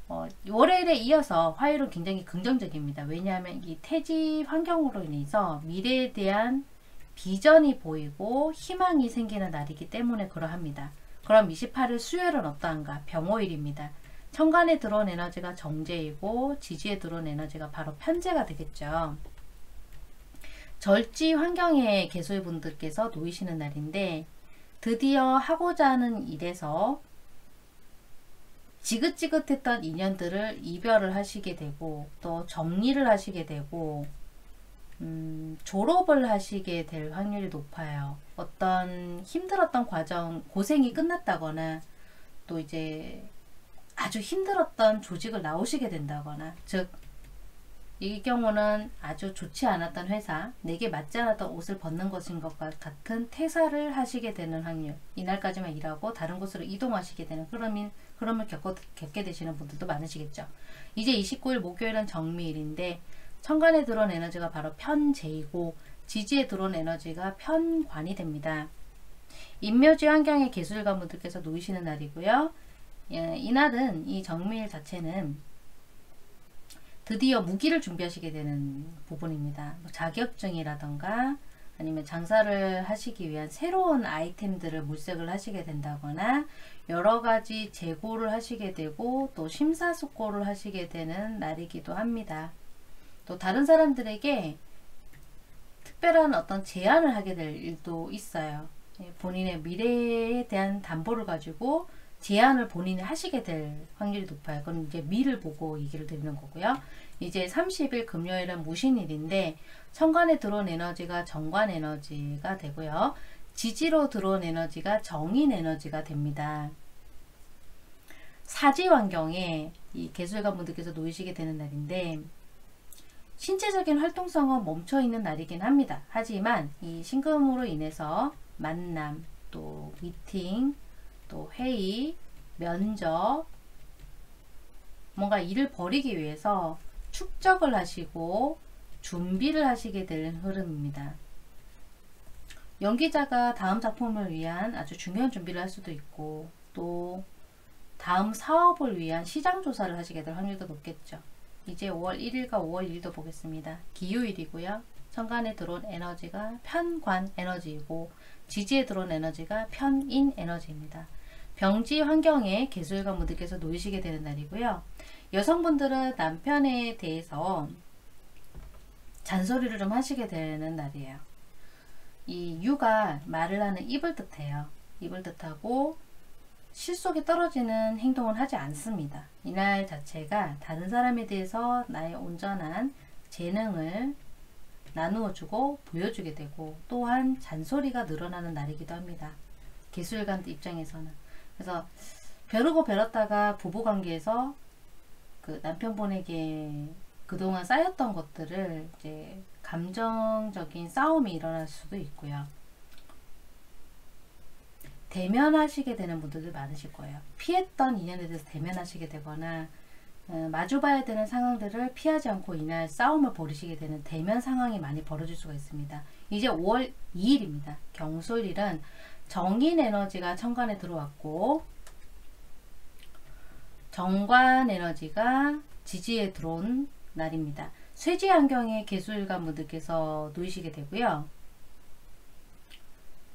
어, 월요일에 이어서 화요일은 굉장히 긍정적입니다. 왜냐하면 이 태지 환경으로 인해서 미래에 대한 비전이 보이고 희망이 생기는 날이기 때문에 그러합니다. 그럼 이십팔 일 수요일은 어떠한가? 병호일입니다. 천간에 들어온 에너지가 정제이고 지지에 들어온 에너지가 바로 편제가 되겠죠. 절지 환경에 계수의 분들께서 놓이시는 날인데 드디어 하고자 하는 일에서 지긋지긋했던 인연들을 이별을 하시게 되고 또 정리를 하시게 되고 음, 졸업을 하시게 될 확률이 높아요. 어떤 힘들었던 과정, 고생이 끝났다거나 또 이제 아주 힘들었던 조직을 나오시게 된다거나, 즉 이 경우는 아주 좋지 않았던 회사, 내게 맞지 않았던 옷을 벗는 것인 것과 같은 퇴사를 하시게 되는 확률, 이날까지만 일하고 다른 곳으로 이동하시게 되는 흐름인, 흐름을 겪어, 겪게 되시는 분들도 많으시겠죠. 이제 이십구 일 목요일은 정미일인데 천간에 들어온 에너지가 바로 편재이고 지지에 들어온 에너지가 편관이 됩니다. 인묘지 환경에 계술관 분들께서 놓이시는 날이고요. 예, 이날은 이 정미일 자체는 드디어 무기를 준비하시게 되는 부분입니다. 뭐 자격증이라던가 아니면 장사를 하시기 위한 새로운 아이템들을 물색을 하시게 된다거나 여러가지 재고를 하시게 되고 또 심사숙고를 하시게 되는 날이기도 합니다. 또 다른 사람들에게 특별한 어떤 제안을 하게 될 일도 있어요. 본인의 미래에 대한 담보를 가지고 제안을 본인이 하시게 될 확률이 높아요. 그건 이제 미를 보고 얘기를 드리는 거고요. 이제 삼십 일 금요일은 무신일인데 천간에 들어온 에너지가 정관 에너지가 되고요. 지지로 들어온 에너지가 정인 에너지가 됩니다. 사지 환경에 이 계술관 분들께서 놓이시게 되는 날인데 신체적인 활동성은 멈춰 있는 날이긴 합니다. 하지만 이 신금으로 인해서 만남, 또 미팅, 또 회의, 면접, 뭔가 일을 벌이기 위해서 축적을 하시고 준비를 하시게 되는 흐름입니다. 연기자가 다음 작품을 위한 아주 중요한 준비를 할 수도 있고 또 다음 사업을 위한 시장 조사를 하시게 될 확률도 높겠죠. 이제 오월 일일과 오월 일일도 보겠습니다. 기요일이고요. 천간에 들어온 에너지가 편관 에너지이고 지지에 들어온 에너지가 편인 에너지입니다. 병지 환경에 계수일관 분들께서 놓이시게 되는 날이고요. 여성분들은 남편에 대해서 잔소리를 좀 하시게 되는 날이에요. 이 유가 말을 하는 입을 뜻해요. 입을 뜻하고 실속이 떨어지는 행동을 하지 않습니다. 이날 자체가 다른 사람에 대해서 나의 온전한 재능을 나누어주고 보여주게 되고 또한 잔소리가 늘어나는 날이기도 합니다. 계술관 입장에서는. 그래서 벼르고 벼렀다가 부부관계에서 그 남편분에게 그동안 쌓였던 것들을 이제 감정적인 싸움이 일어날 수도 있고요. 대면하시게 되는 분들도 많으실 거예요. 피했던 인연에 대해서 대면하시게 되거나 마주봐야 되는 상황들을 피하지 않고 이날 싸움을 벌이시게 되는 대면 상황이 많이 벌어질 수가 있습니다. 이제 오월 이일입니다. 경술일은 정인 에너지가 천간에 들어왔고 정관 에너지가 지지에 들어온 날입니다. 쇠지 환경에 계수일관 분들께서 놓이시게 되고요.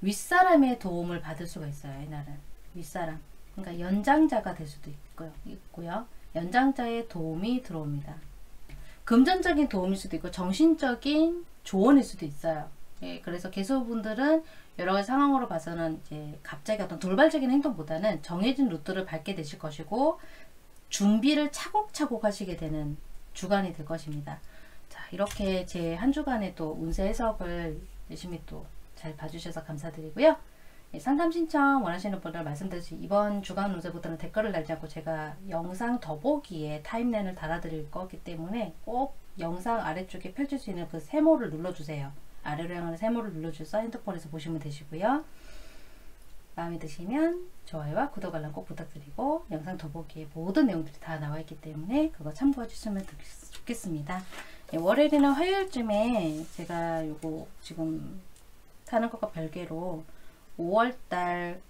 윗사람의 도움을 받을 수가 있어요. 이날은 윗사람, 그러니까 연장자가 될 수도 있고요. 있고요. 연장자의 도움이 들어옵니다. 금전적인 도움일 수도 있고 정신적인 조언일 수도 있어요. 예, 그래서 개수분들은 여러 가지 상황으로 봐서는 이제 갑자기 어떤 돌발적인 행동보다는 정해진 루트를 밟게 되실 것이고 준비를 차곡차곡 하시게 되는 주간이 될 것입니다. 자, 이렇게 제 한 주간의 또 운세 해석을 열심히 또 잘 봐주셔서 감사드리고요. 예, 상담 신청 원하시는 분들 말씀드리듯이 이번 주간 운세보다는 댓글을 달지 않고 제가 영상 더보기에 타임라인을 달아드릴 거기 때문에 꼭 영상 아래쪽에 펼칠 수 있는 그 세모를 눌러주세요. 아래로 향하는 세모를 눌러주셔서 핸드폰에서 보시면 되시고요. 마음에 드시면 좋아요와 구독 알람 꼭 부탁드리고, 영상 더보기에 모든 내용들이 다 나와 있기 때문에 그거 참고해 주시면 좋겠습니다. 예, 월요일이나 화요일쯤에 제가 요거 지금 타는 것과 별개로 오월달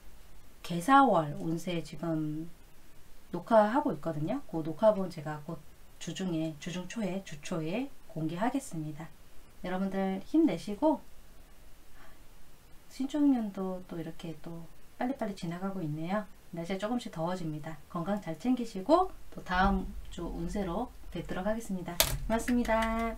개사월 운세 지금 녹화하고 있거든요. 그 녹화본 제가 곧 주중에, 주중초에, 주초에 공개하겠습니다. 여러분들 힘내시고, 신축년도 또 이렇게 또 빨리빨리 지나가고 있네요. 날씨가 조금씩 더워집니다. 건강 잘 챙기시고 또 다음 주 운세로 뵙도록 하겠습니다. 고맙습니다.